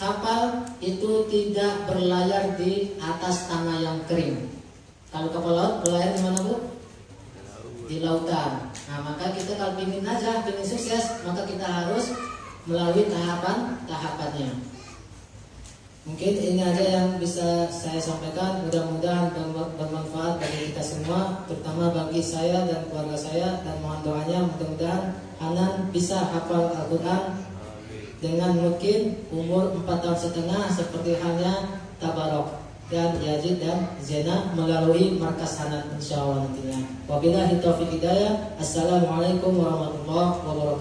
kapal itu tidak berlayar di atas tanah yang kering. Kalau kapal laut berlayar di mana, Bu? Di lautan. Nah, maka kita kalau ingin najah, ingin sukses, maka kita harus melalui tahapan-tahapannya. Mungkin ini aja yang bisa saya sampaikan. Mudah-mudahan bermanfaat bagi kita semua, terutama bagi saya dan keluarga saya. Dan mohon doanya, mudah-mudahan Hanan bisa hafal Al-Quran dengan mungkin umur 4,5 tahun seperti halnya Tabarok dan Yazid dan Zainah melalui Markas Hanan, insya Allah nantinya. Wabillahi taufiq hidayah. Assalamualaikum warahmatullahi wabarakatuh.